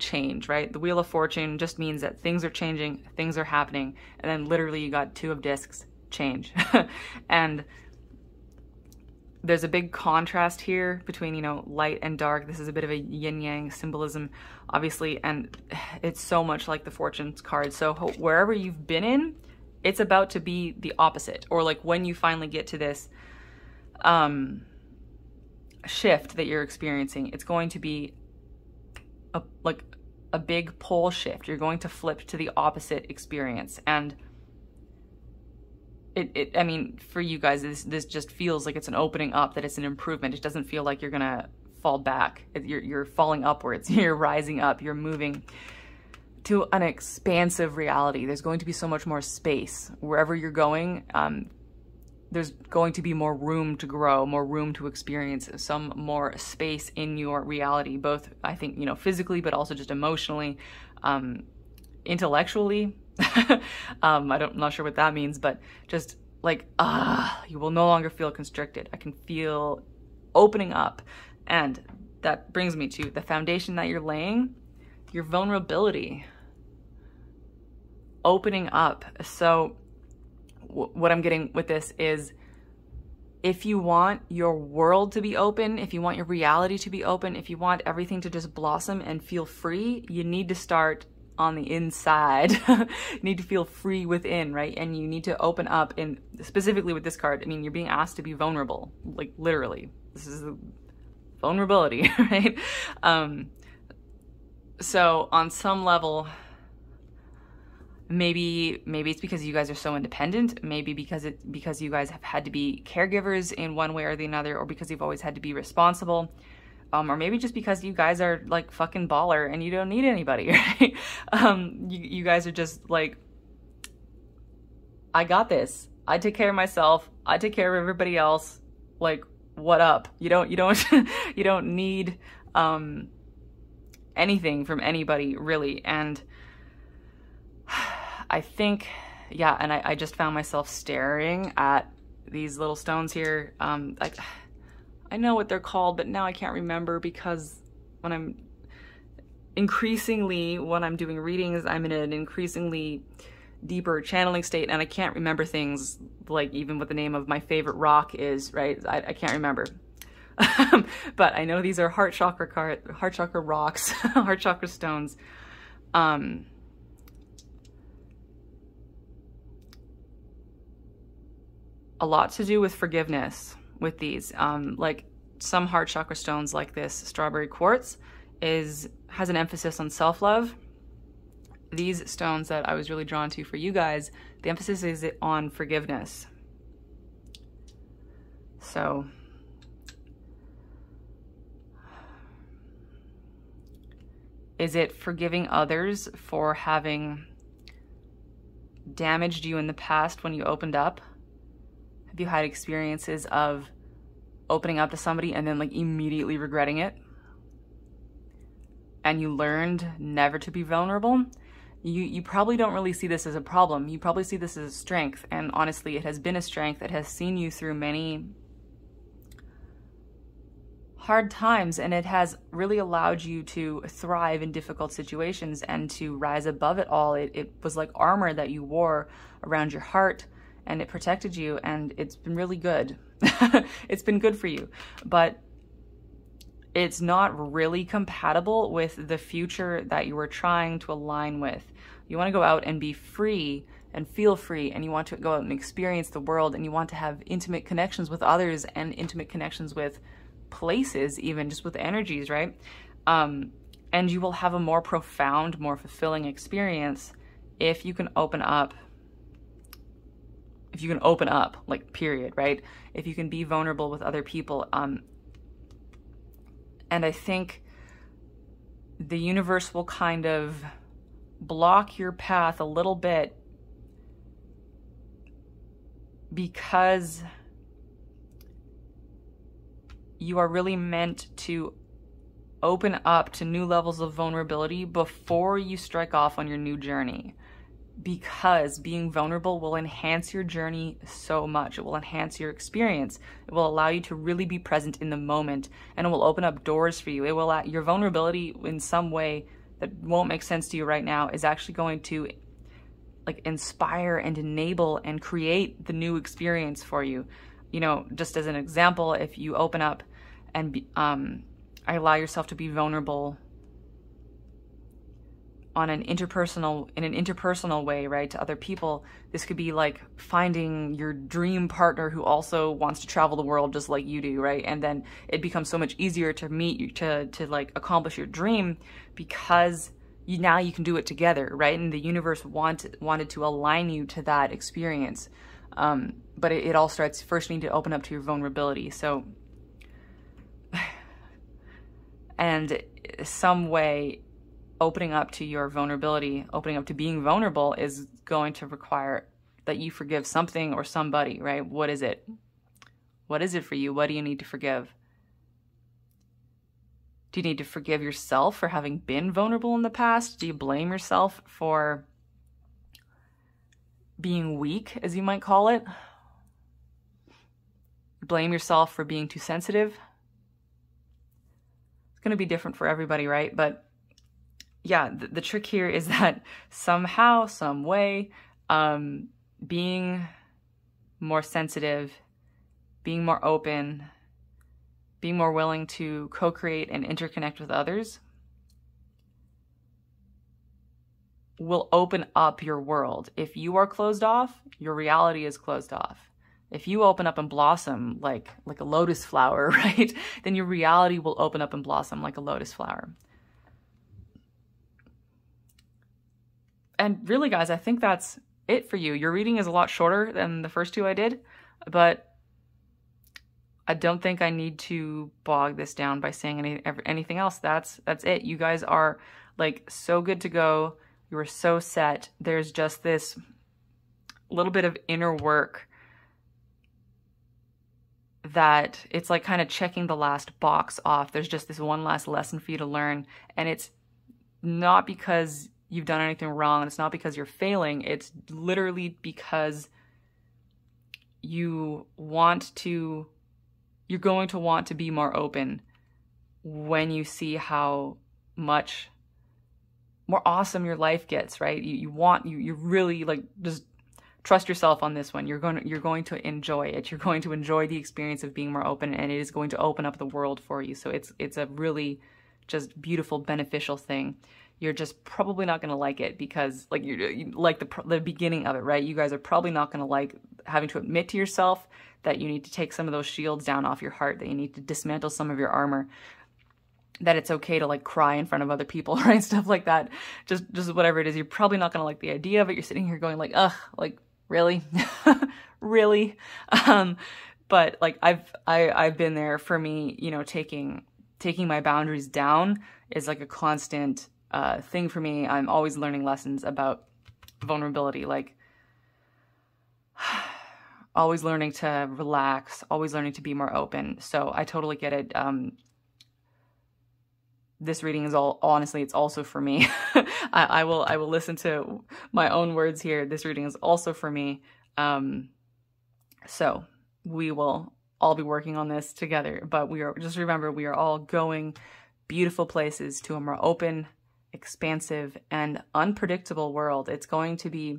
change, right? The Wheel of Fortune just means that things are changing, things are happening. And then literally you got two of discs, change. And there's a big contrast here between, you know, light and dark. This is a bit of a yin-yang symbolism, obviously. And it's so much like the Fortune's card. So wherever you've been in, it's about to be the opposite. Or like when you finally get to this, um... shift that you're experiencing, it's going to be a, like a big pole shift. You're going to flip to the opposite experience. And it, it I mean, for you guys, this, this just feels like it's an opening up, that it's an improvement. It doesn't feel like you're going to fall back. You're, you're falling upwards. You're rising up. You're moving to an expansive reality. There's going to be so much more space wherever you're going. Um, there's going to be more room to grow, more room to experience, some more space in your reality, both, I think, you know, physically, but also just emotionally, um, intellectually. um, I don't, I'm not sure what that means, but just like, ah, uh, you will no longer feel constricted. I can feel opening up. And that brings me to the foundation that you're laying, your vulnerability, opening up. So what I'm getting with this is, if you want your world to be open, if you want your reality to be open, if you want everything to just blossom and feel free, you need to start on the inside. You need to feel free within, right? And you need to open up. And specifically with this card, I mean, you're being asked to be vulnerable, like literally. This is the vulnerability, right? Um, so on some level, Maybe maybe it's because you guys are so independent, maybe because it because you guys have had to be caregivers in one way or the another, or because you've always had to be responsible, um, or maybe just because you guys are like fucking baller and you don't need anybody, right? Um, you, you guys are just like, I got this. I take care of myself. I take care of everybody else. Like, what up? You don't you don't you don't need um, anything from anybody really, and. I think, yeah, and I, I just found myself staring at these little stones here. Um, like, I know what they're called, but now I can't remember, because when I'm increasingly, when I'm doing readings, I'm in an increasingly deeper channeling state, and I can't remember things, like even what the name of my favorite rock is, right? I, I can't remember. But I know these are heart chakra card, heart chakra rocks, heart chakra stones. Um... A lot to do with forgiveness with these, um, like some heart chakra stones like this strawberry quartz is has an emphasis on self-love. These stones that I was really drawn to for you guys, the emphasis is on forgiveness. So is it forgiving others for having damaged you in the past when you opened up? Have you had experiences of opening up to somebody and then like immediately regretting it? And you learned never to be vulnerable? You, you probably don't really see this as a problem. You probably see this as a strength. And honestly, it has been a strength that has seen you through many hard times. And it has really allowed you to thrive in difficult situations and to rise above it all. It, it was like armor that you wore around your heart. And it protected you, and it's been really good. It's been good for you, but it's not really compatible with the future that you were trying to align with. You want to go out and be free and feel free, and you want to go out and experience the world, and you want to have intimate connections with others and intimate connections with places, even just with energies, right? Um, and you will have a more profound, more fulfilling experience if you can open up. If you can open up, like, period, right? If you can be vulnerable with other people. Um, and I think the universe will kind of block your path a little bit because you are really meant to open up to new levels of vulnerability before you strike off on your new journey. Because being vulnerable will enhance your journey so much. It will enhance your experience. It will allow you to really be present in the moment, and it will open up doors for you. It will, your vulnerability in some way that won't make sense to you right now is actually going to like inspire and enable and create the new experience for you. You know, just as an example, if you open up and be, um, allow yourself to be vulnerable on an interpersonal, in an interpersonal way, right, to other people, this could be like finding your dream partner who also wants to travel the world just like you do, right? And then it becomes so much easier to meet you, to, to like accomplish your dream, because you, now you can do it together, right? And the universe want, wanted to align you to that experience. Um, but it, it all starts, first you need to open up to your vulnerability. So, and some way, opening up to your vulnerability, opening up to being vulnerable is going to require that you forgive something or somebody, right? What is it? What is it for you? What do you need to forgive? Do you need to forgive yourself for having been vulnerable in the past? Do you blame yourself for being weak, as you might call it? Blame yourself for being too sensitive? It's going to be different for everybody, right? But yeah, the, the trick here is that somehow, some way, um, being more sensitive, being more open, being more willing to co-create and interconnect with others will open up your world. If you are closed off, your reality is closed off. If you open up and blossom like, like a lotus flower, right? Then your reality will open up and blossom like a lotus flower. And really, guys, I think that's it for you. Your reading is a lot shorter than the first two I did, but I don't think I need to bog this down by saying any, anything else. That's, that's it. You guys are like so good to go. You are so set. There's just this little bit of inner work that it's like kind of checking the last box off. There's just this one last lesson for you to learn. And it's not because you've done anything wrong. It's not because you're failing. It's literally because you want to, you're going to want to be more open when you see how much more awesome your life gets, right? You, you want, you, you really like just, trust yourself on this one. You're going to, you're going to enjoy it. You're going to enjoy the experience of being more open, and it is going to open up the world for you. So it's, it's a really just beautiful, beneficial thing. You're just probably not going to like it because like you're you, like the, the beginning of it, right? You guys are probably not going to like having to admit to yourself that you need to take some of those shields down off your heart, that you need to dismantle some of your armor, that it's okay to like cry in front of other people, right? Stuff like that. Just, just whatever it is. You're probably not going to like the idea of it. You're sitting here going like, ugh, like, really? Really? Um, but like I've, I, I've been there. For me, you know, taking, taking my boundaries down is like a constant uh, thing for me. I'm always learning lessons about vulnerability, like always learning to relax, always learning to be more open. So I totally get it. Um, This reading is all, honestly, it's also for me. I, I will, I will listen to my own words here. This reading is also for me. Um, so we will all be working on this together, but we are, just remember, we are all going beautiful places to a more open, expansive, and unpredictable world. It's going to be,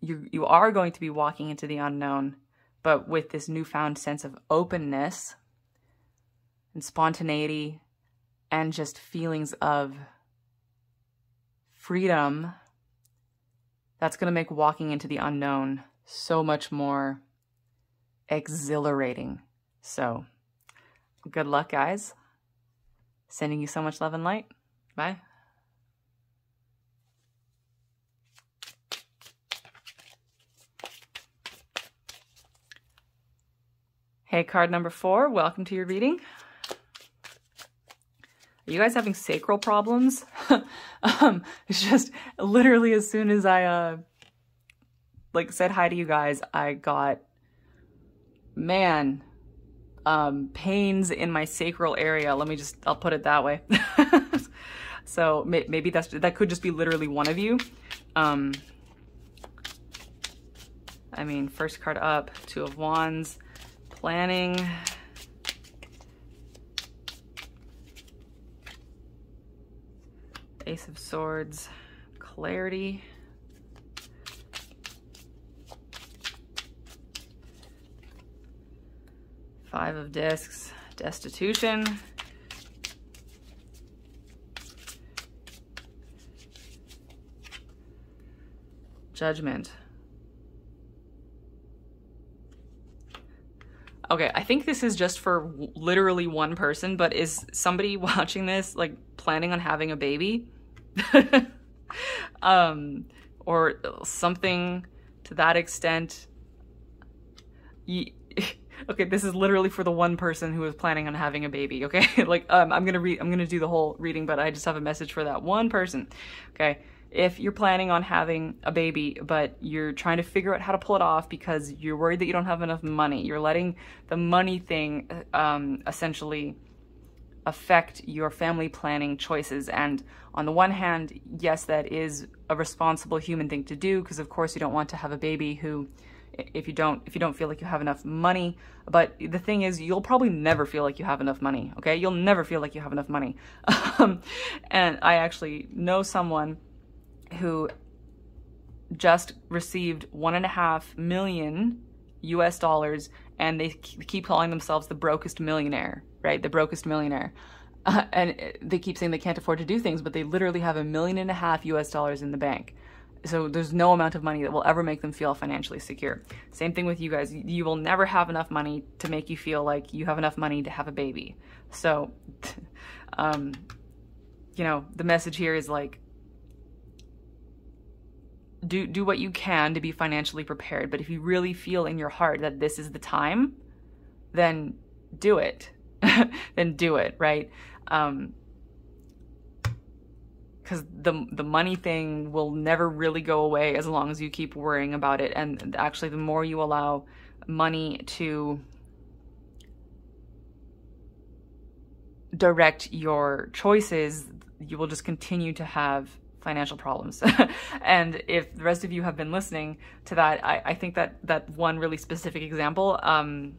you, you are going to be walking into the unknown, but with this newfound sense of openness and spontaneity, and just feelings of freedom that's going to make walking into the unknown so much more exhilarating. So good luck, guys. Sending you so much love and light. Bye. Hey, card number four, welcome to your reading. You guys having sacral problems? um, it's just literally as soon as I uh, like said hi to you guys, I got, man, um, pains in my sacral area. Let me just, I'll put it that way. So may maybe that's, that could just be literally one of you. Um, I mean, first card up, Two of Wands, planning. Ace of Swords, clarity. Five of Discs, destitution. Judgment. Okay, I think this is just for literally one person, but is somebody watching this like planning on having a baby? um, or something to that extent? You, okay, this is literally for the one person who is planning on having a baby, okay? Like, um, I'm gonna read, I'm gonna do the whole reading, but I just have a message for that one person, okay? If you're planning on having a baby, but you're trying to figure out how to pull it off because you're worried that you don't have enough money, you're letting the money thing um, essentially affect your family planning choices. And on the one hand, yes, that is a responsible human thing to do, because of course you don't want to have a baby who, if you don't, if you don't feel like you have enough money. But the thing is, you'll probably never feel like you have enough money, okay? You'll never feel like you have enough money. Um, and I actually know someone who just received one and a half million U S dollars, and they keep calling themselves the brokest millionaire, right? The brokest millionaire. Uh, and they keep saying they can't afford to do things, but they literally have a million and a half U S dollars in the bank. So there's no amount of money that will ever make them feel financially secure. Same thing with you guys. You will never have enough money to make you feel like you have enough money to have a baby. So, um, you know, the message here is like, do, do what you can to be financially prepared. But if you really feel in your heart that this is the time, then do it. Then do it, right? Um, because the, the money thing will never really go away as long as you keep worrying about it. And actually, the more you allow money to direct your choices, you will just continue to have financial problems. And if the rest of you have been listening to that, I, I think that that one really specific example um,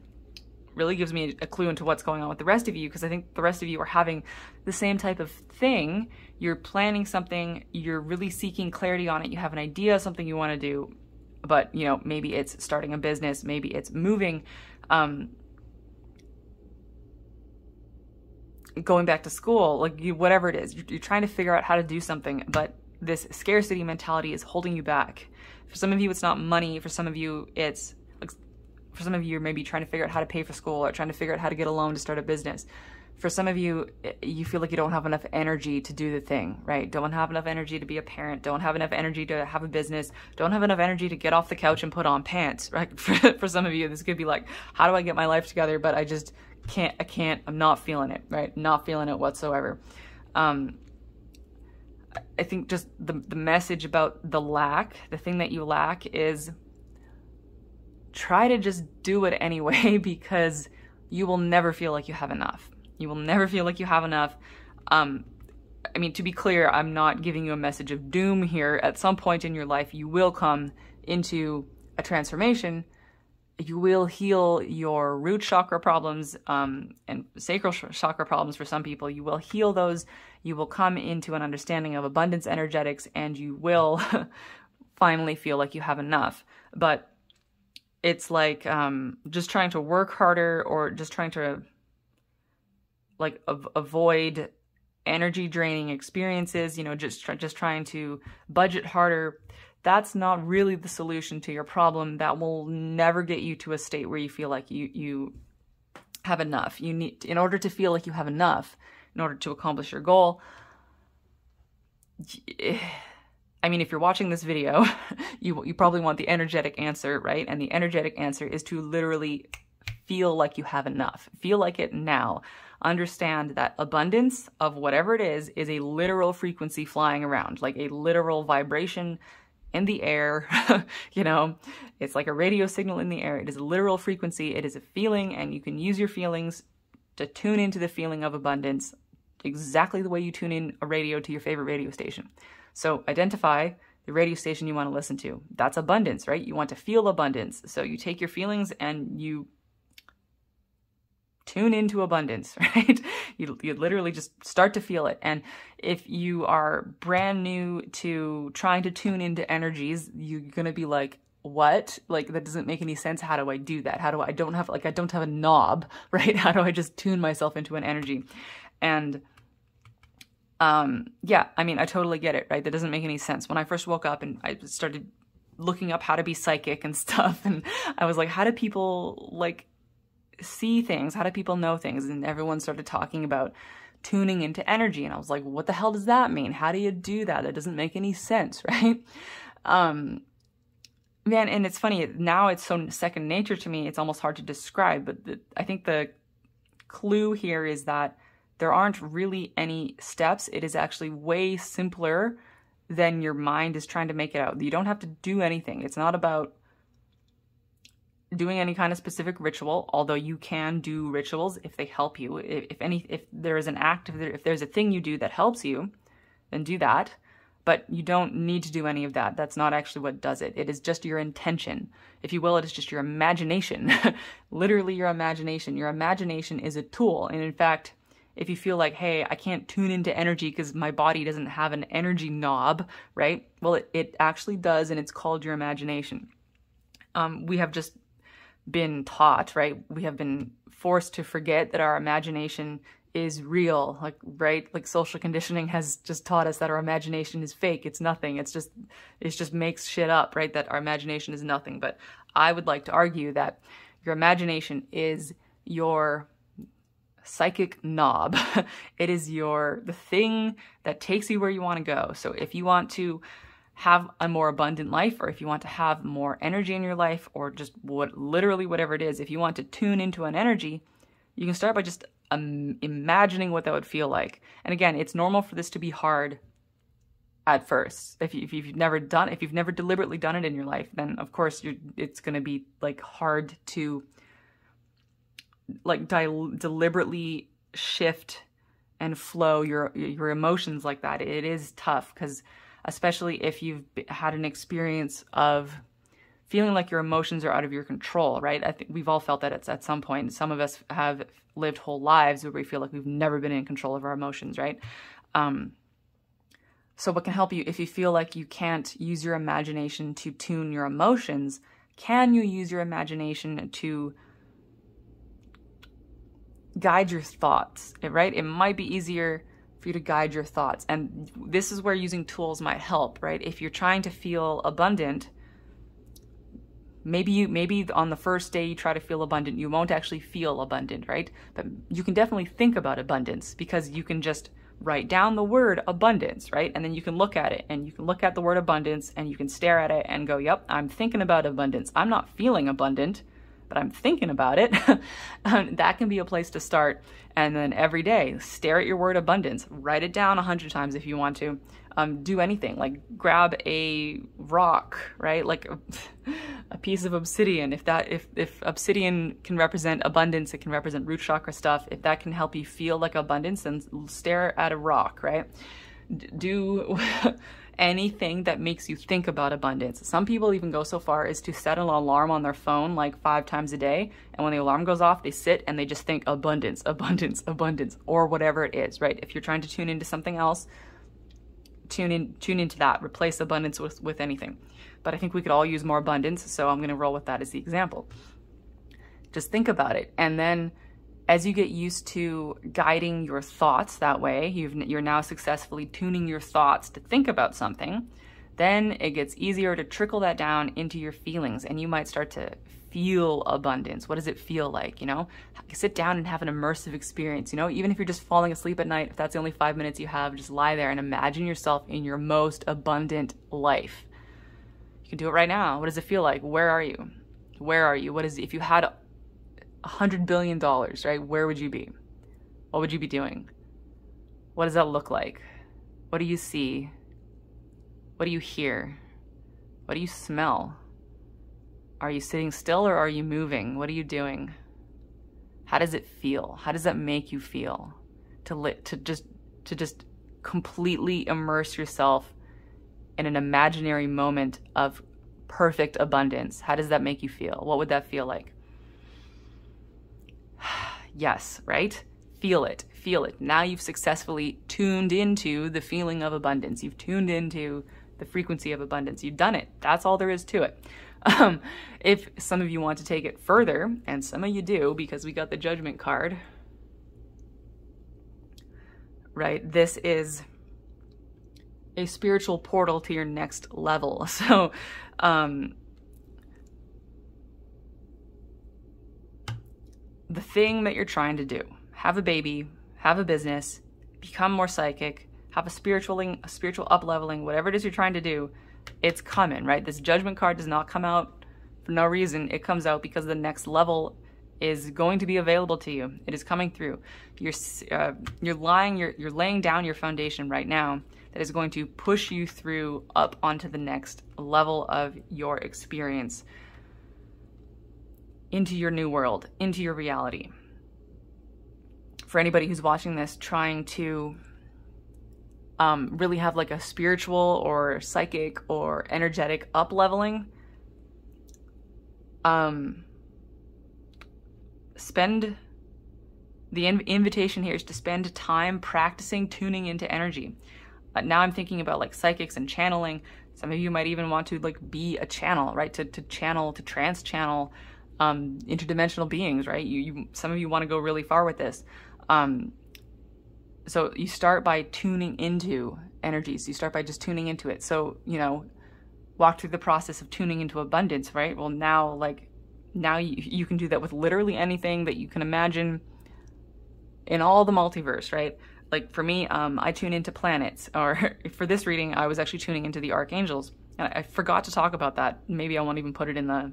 really gives me a clue into what's going on with the rest of you, because I think the rest of you are having the same type of thing. You're planning something, you're really seeking clarity on it, you have an idea of something you want to do, but, you know, maybe it's starting a business, maybe it's moving, um, going back to school, like you, whatever it is, you're, you're trying to figure out how to do something, but this scarcity mentality is holding you back. For some of you, it's not money. For some of you, it's For some of you, you're maybe trying to figure out how to pay for school or trying to figure out how to get a loan to start a business. For some of you, you feel like you don't have enough energy to do the thing, right? Don't have enough energy to be a parent. Don't have enough energy to have a business. Don't have enough energy to get off the couch and put on pants, right? For, for some of you, this could be like, how do I get my life together? But I just can't, I can't, I'm not feeling it, right? Not feeling it whatsoever. Um, I think just the, the message about the lack, the thing that you lack is... try to just do it anyway, because you will never feel like you have enough. You will never feel like you have enough. Um, I mean, to be clear, I'm not giving you a message of doom here. At some point in your life, you will come into a transformation. You will heal your root chakra problems um, and sacral chakra problems for some people. You will heal those. You will come into an understanding of abundance energetics, and you will finally feel like you have enough. But it's like um, just trying to work harder, or just trying to like av avoid energy draining experiences, you know, just, tr just trying to budget harder. That's not really the solution to your problem. That will never get you to a state where you feel like you, you have enough. You need, in order to feel like you have enough, in order to accomplish your goal, I mean, if you're watching this video, you, you probably want the energetic answer, right? And the energetic answer is to literally feel like you have enough. Feel like it now. Understand that abundance of whatever it is is a literal frequency flying around, like a literal vibration in the air. You know, it's like a radio signal in the air. It is a literal frequency. It is a feeling, and you can use your feelings to tune into the feeling of abundance exactly the way you tune in a radio to your favorite radio station. So identify the radio station you want to listen to. That's abundance, right? You want to feel abundance. So you take your feelings and you tune into abundance, right? You, you literally just start to feel it. And if you are brand new to trying to tune into energies, you're going to be like, what? Like, that doesn't make any sense. How do I do that? How do I, I don't have, like, I don't have a knob, right? How do I just tune myself into an energy? And Um, yeah, I mean, I totally get it, right? That doesn't make any sense. When I first woke up and I started looking up how to be psychic and stuff, and I was like, how do people, like, see things? How do people know things? And everyone started talking about tuning into energy, and I was like, what the hell does that mean? How do you do that? That doesn't make any sense, right? Um, man, and it's funny, now it's so second nature to me, it's almost hard to describe, but the, I think the clue here is that there aren't really any steps. It is actually way simpler than your mind is trying to make it out. You don't have to do anything. It's not about doing any kind of specific ritual, although you can do rituals if they help you. If any, if there is an act, if, there, if there's a thing you do that helps you, then do that. But you don't need to do any of that. That's not actually what does it. It is just your intention. If you will, it is just your imagination. Literally your imagination. Your imagination is a tool. And in fact, if you feel like, hey, I can't tune into energy because my body doesn't have an energy knob, right? Well, it, it actually does, and it's called your imagination. Um, we have just been taught, right? We have been forced to forget that our imagination is real, like, right? Like, social conditioning has just taught us that our imagination is fake. It's nothing. It's just, it just makes shit up, right? That our imagination is nothing. But I would like to argue that your imagination is your psychic knob. It is your, the thing that takes you where you want to go. So if you want to have a more abundant life, or if you want to have more energy in your life, or just what, literally whatever it is, if you want to tune into an energy, you can start by just um, imagining what that would feel like. And again, it's normal for this to be hard at first. If, you, if you've never done, if you've never deliberately done it in your life, then of course you're, it's going to be like hard to like del deliberately shift and flow your your emotions like that. It is tough, because especially if you've had an experience of feeling like your emotions are out of your control, right? I think we've all felt that at, at some point. Some of us have lived whole lives where we feel like we've never been in control of our emotions, right? Um, so what can help you if you feel like you can't use your imagination to tune your emotions? Can you use your imagination to guide your thoughts, right? It might be easier for you to guide your thoughts. And this is where using tools might help, right? If you're trying to feel abundant, maybe you, maybe on the first day you try to feel abundant, you won't actually feel abundant, right? But you can definitely think about abundance, because you can just write down the word abundance, right? And then you can look at it, and you can look at the word abundance, and you can stare at it and go, yep, I'm thinking about abundance. I'm not feeling abundant, but I'm thinking about it. um, that can be a place to start. And then every day, stare at your word abundance, write it down a hundred times if you want to. Um, do anything, like grab a rock, right? Like a, a piece of obsidian. If that, if, if obsidian can represent abundance, it can represent root chakra stuff. If that can help you feel like abundance, then stare at a rock, right? D- do anything that makes you think about abundance. Some people even go so far as to set an alarm on their phone like five times a day, and when the alarm goes off, they sit and they just think abundance, abundance, abundance, or whatever it is, right? If you're trying to tune into something else, tune in, tune into that. Replace abundance with, with anything. But I think we could all use more abundance, so I'm going to roll with that as the example. Just think about it, and then as you get used to guiding your thoughts that way, you've, you're now successfully tuning your thoughts to think about something, then it gets easier to trickle that down into your feelings, and you might start to feel abundance. What does it feel like, you know? Sit down and have an immersive experience, you know? Even if you're just falling asleep at night, if that's the only five minutes you have, just lie there and imagine yourself in your most abundant life. You can do it right now. What does it feel like? Where are you? Where are you? What is, if you had a hundred billion dollars, right? Where would you be? What would you be doing? What does that look like? What do you see? What do you hear? What do you smell? Are you sitting still, or are you moving? What are you doing? How does it feel? How does that make you feel? To lit, to just, to just completely immerse yourself in an imaginary moment of perfect abundance. How does that make you feel? What would that feel like? Yes, right? Feel it, feel it. Now you've successfully tuned into the feeling of abundance. You've tuned into the frequency of abundance. You've done it. That's all there is to it. Um, if some of you want to take it further, and some of you do, because we got the Judgment card, right? This is a spiritual portal to your next level. So, um, the thing that you're trying to do, have a baby, have a business, become more psychic, have a spiritual, a spiritual up-leveling, whatever it is you're trying to do, it's coming, right? This Judgment card does not come out for no reason. It comes out because the next level is going to be available to you. It is coming through. You're, uh, you're, lying, you're, you're laying down your foundation right now that is going to push you through up onto the next level of your experience, into your new world, into your reality. For anybody who's watching this, trying to um, really have like a spiritual or psychic or energetic up-leveling, um, spend, the inv invitation here is to spend time practicing tuning into energy. Uh, now I'm thinking about like psychics and channeling. Some of you might even want to like be a channel, right? To, to channel, to trance channel, um, interdimensional beings, right? You, you, some of you want to go really far with this. Um, so you start by tuning into energies. You start by just tuning into it. So, you know, walk through the process of tuning into abundance, right? Well, now, like, now you, you can do that with literally anything that you can imagine in all the multiverse, right? Like for me, um, I tune into planets, or for this reading, I was actually tuning into the archangels. And I forgot to talk about that. Maybe I won't even put it in the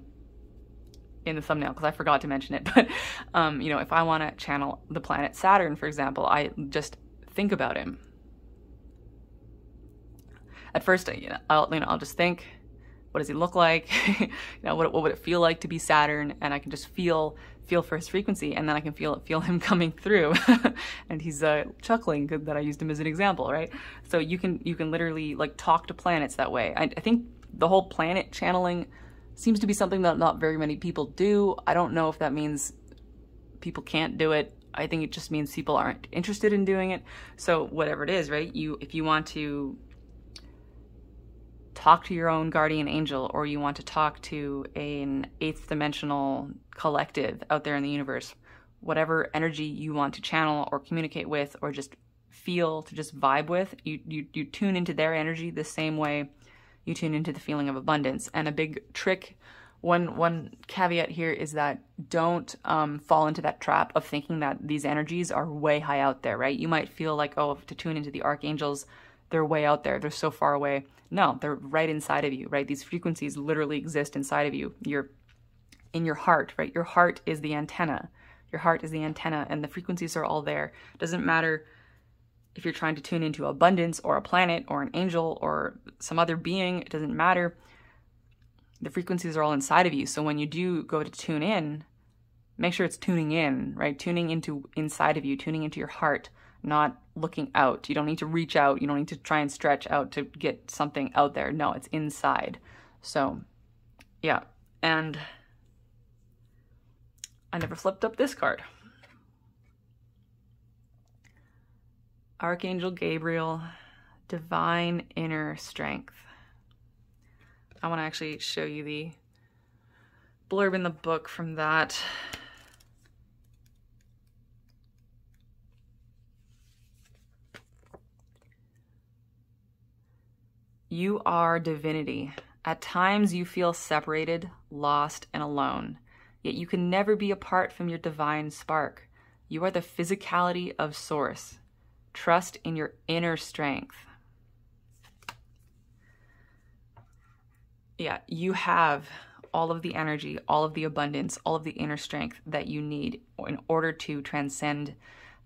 in the thumbnail because I forgot to mention it. But, um, you know, if I want to channel the planet Saturn, for example, I just think about him. At first, you know, I'll, you know, I'll just think, what does he look like? You know, what, what would it feel like to be Saturn? And I can just feel feel for his frequency, and then I can feel feel him coming through. And he's uh, chuckling that I used him as an example, right? So you can you can literally like talk to planets that way. I, I think the whole planet channeling seems to be something that not very many people do. I don't know if that means people can't do it. I think it just means people aren't interested in doing it. So whatever it is, right? You if you want to talk to your own guardian angel, or you want to talk to an eighth dimensional collective out there in the universe, whatever energy you want to channel or communicate with, or just feel to just vibe with, you, you, you tune into their energy the same way you tune into the feeling of abundance. And a big trick, one, one caveat here is that don't um, fall into that trap of thinking that these energies are way high out there, right? You might feel like, oh, to tune into the archangels, they're way out there, they're so far away. No, they're right inside of you, right? These frequencies literally exist inside of you. You're in your heart, right? Your heart is the antenna. Your heart is the antenna, and the frequencies are all there. Doesn't matter if you're trying to tune into abundance or a planet or an angel or some other being, it doesn't matter. The frequencies are all inside of you. So when you do go to tune in, make sure it's tuning in, right? Tuning into inside of you, tuning into your heart, not looking out. You don't need to reach out. You don't need to try and stretch out to get something out there. No, it's inside. So, yeah. And I never flipped up this card. Archangel Gabriel, divine inner strength. I want to actually show you the blurb in the book from that. You are divinity. At times you feel separated, lost, and alone. Yet you can never be apart from your divine spark. You are the physicality of source. Trust in your inner strength. Yeah, you have all of the energy, all of the abundance, all of the inner strength that you need in order to transcend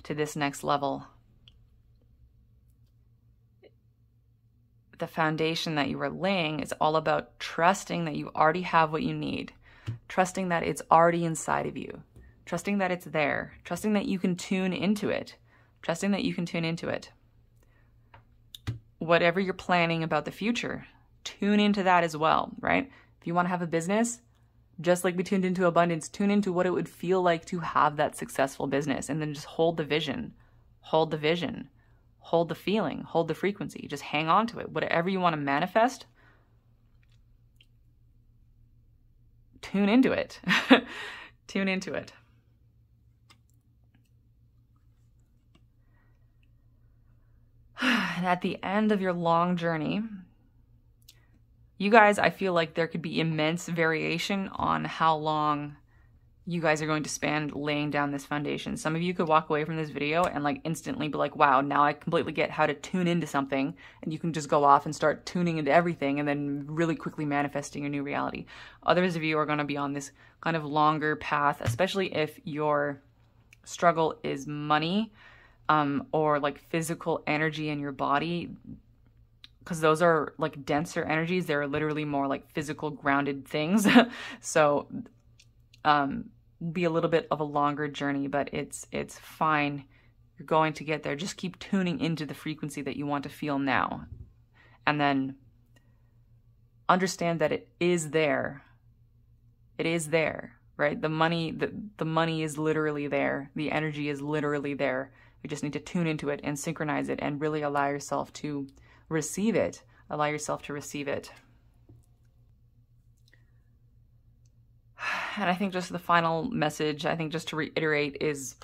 to this next level. The foundation that you are laying is all about trusting that you already have what you need, trusting that it's already inside of you, trusting that it's there, trusting that you can tune into it, trusting that you can tune into it. Whatever you're planning about the future, tune into that as well, right? If you want to have a business, just like we tuned into abundance, tune into what it would feel like to have that successful business, and then just hold the vision, hold the vision. Hold the feeling, hold the frequency, just hang on to it. Whatever you want to manifest, tune into it. Tune into it. And at the end of your long journey, you guys, I feel like there could be immense variation on how long you guys are going to spend laying down this foundation. Some of you could walk away from this video and like instantly be like, wow, now I completely get how to tune into something, and you can just go off and start tuning into everything and then really quickly manifesting your new reality. Others of you are going to be on this kind of longer path, especially if your struggle is money um, or like physical energy in your body, because those are like denser energies. They're literally more like physical grounded things. So Um, be a little bit of a longer journey, but it's it's fine. You're going to get there. Just keep tuning into the frequency that you want to feel now, and then understand that it is there. It is there, right? The money, the the money is literally there. The energy is literally there. You just need to tune into it and synchronize it, and really allow yourself to receive it. Allow yourself to receive it. And I think just the final message, I think just to reiterate, is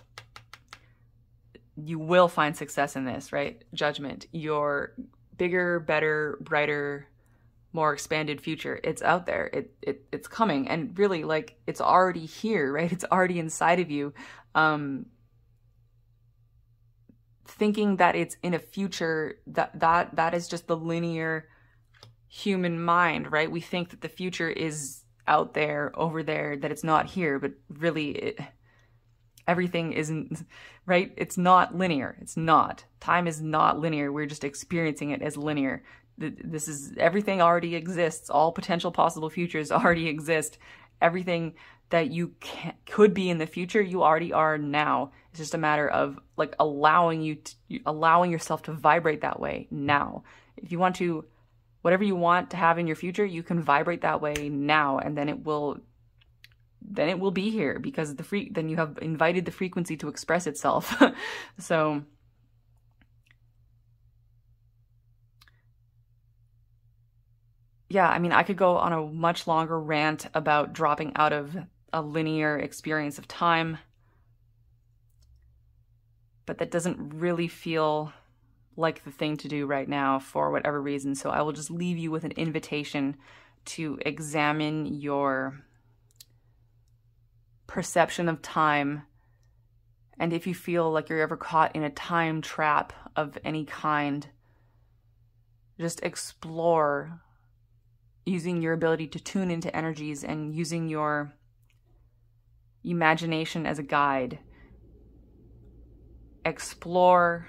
you will find success in this, right? Judgment, your bigger, better, brighter, more expanded future. It's out there. It, it it's coming. And really, like, it's already here, right? It's already inside of you. Um, thinking that it's in a future, that, that, that is just the linear human mind, right? We think that the future is out there, over there, that it's not here, but really it, everything isn't, right? It's not linear. It's not. Time is not linear. We're just experiencing it as linear. This is, everything already exists. All potential possible futures already exist. Everything that you can, could be in the future, you already are now. It's just a matter of like allowing you, to, allowing yourself to vibrate that way now. If you want to, whatever you want to have in your future, you can vibrate that way now, and then it will, then it will be here, because the free, then you have invited the frequency to express itself. So yeah, I mean, I could go on a much longer rant about dropping out of a linear experience of time, but that doesn't really feel like the thing to do right now for whatever reason. So I will just leave you with an invitation to examine your perception of time. And if you feel like you're ever caught in a time trap of any kind, just explore using your ability to tune into energies and using your imagination as a guide. Explore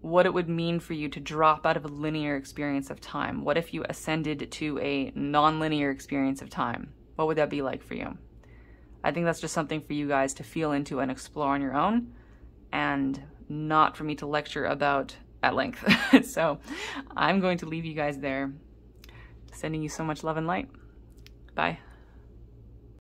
what it would mean for you to drop out of a linear experience of time. What if you ascended to a non-linear experience of time? What would that be like for you? I think that's just something for you guys to feel into and explore on your own, and not for me to lecture about at length. So I'm going to leave you guys there. Sending you so much love and light. Bye.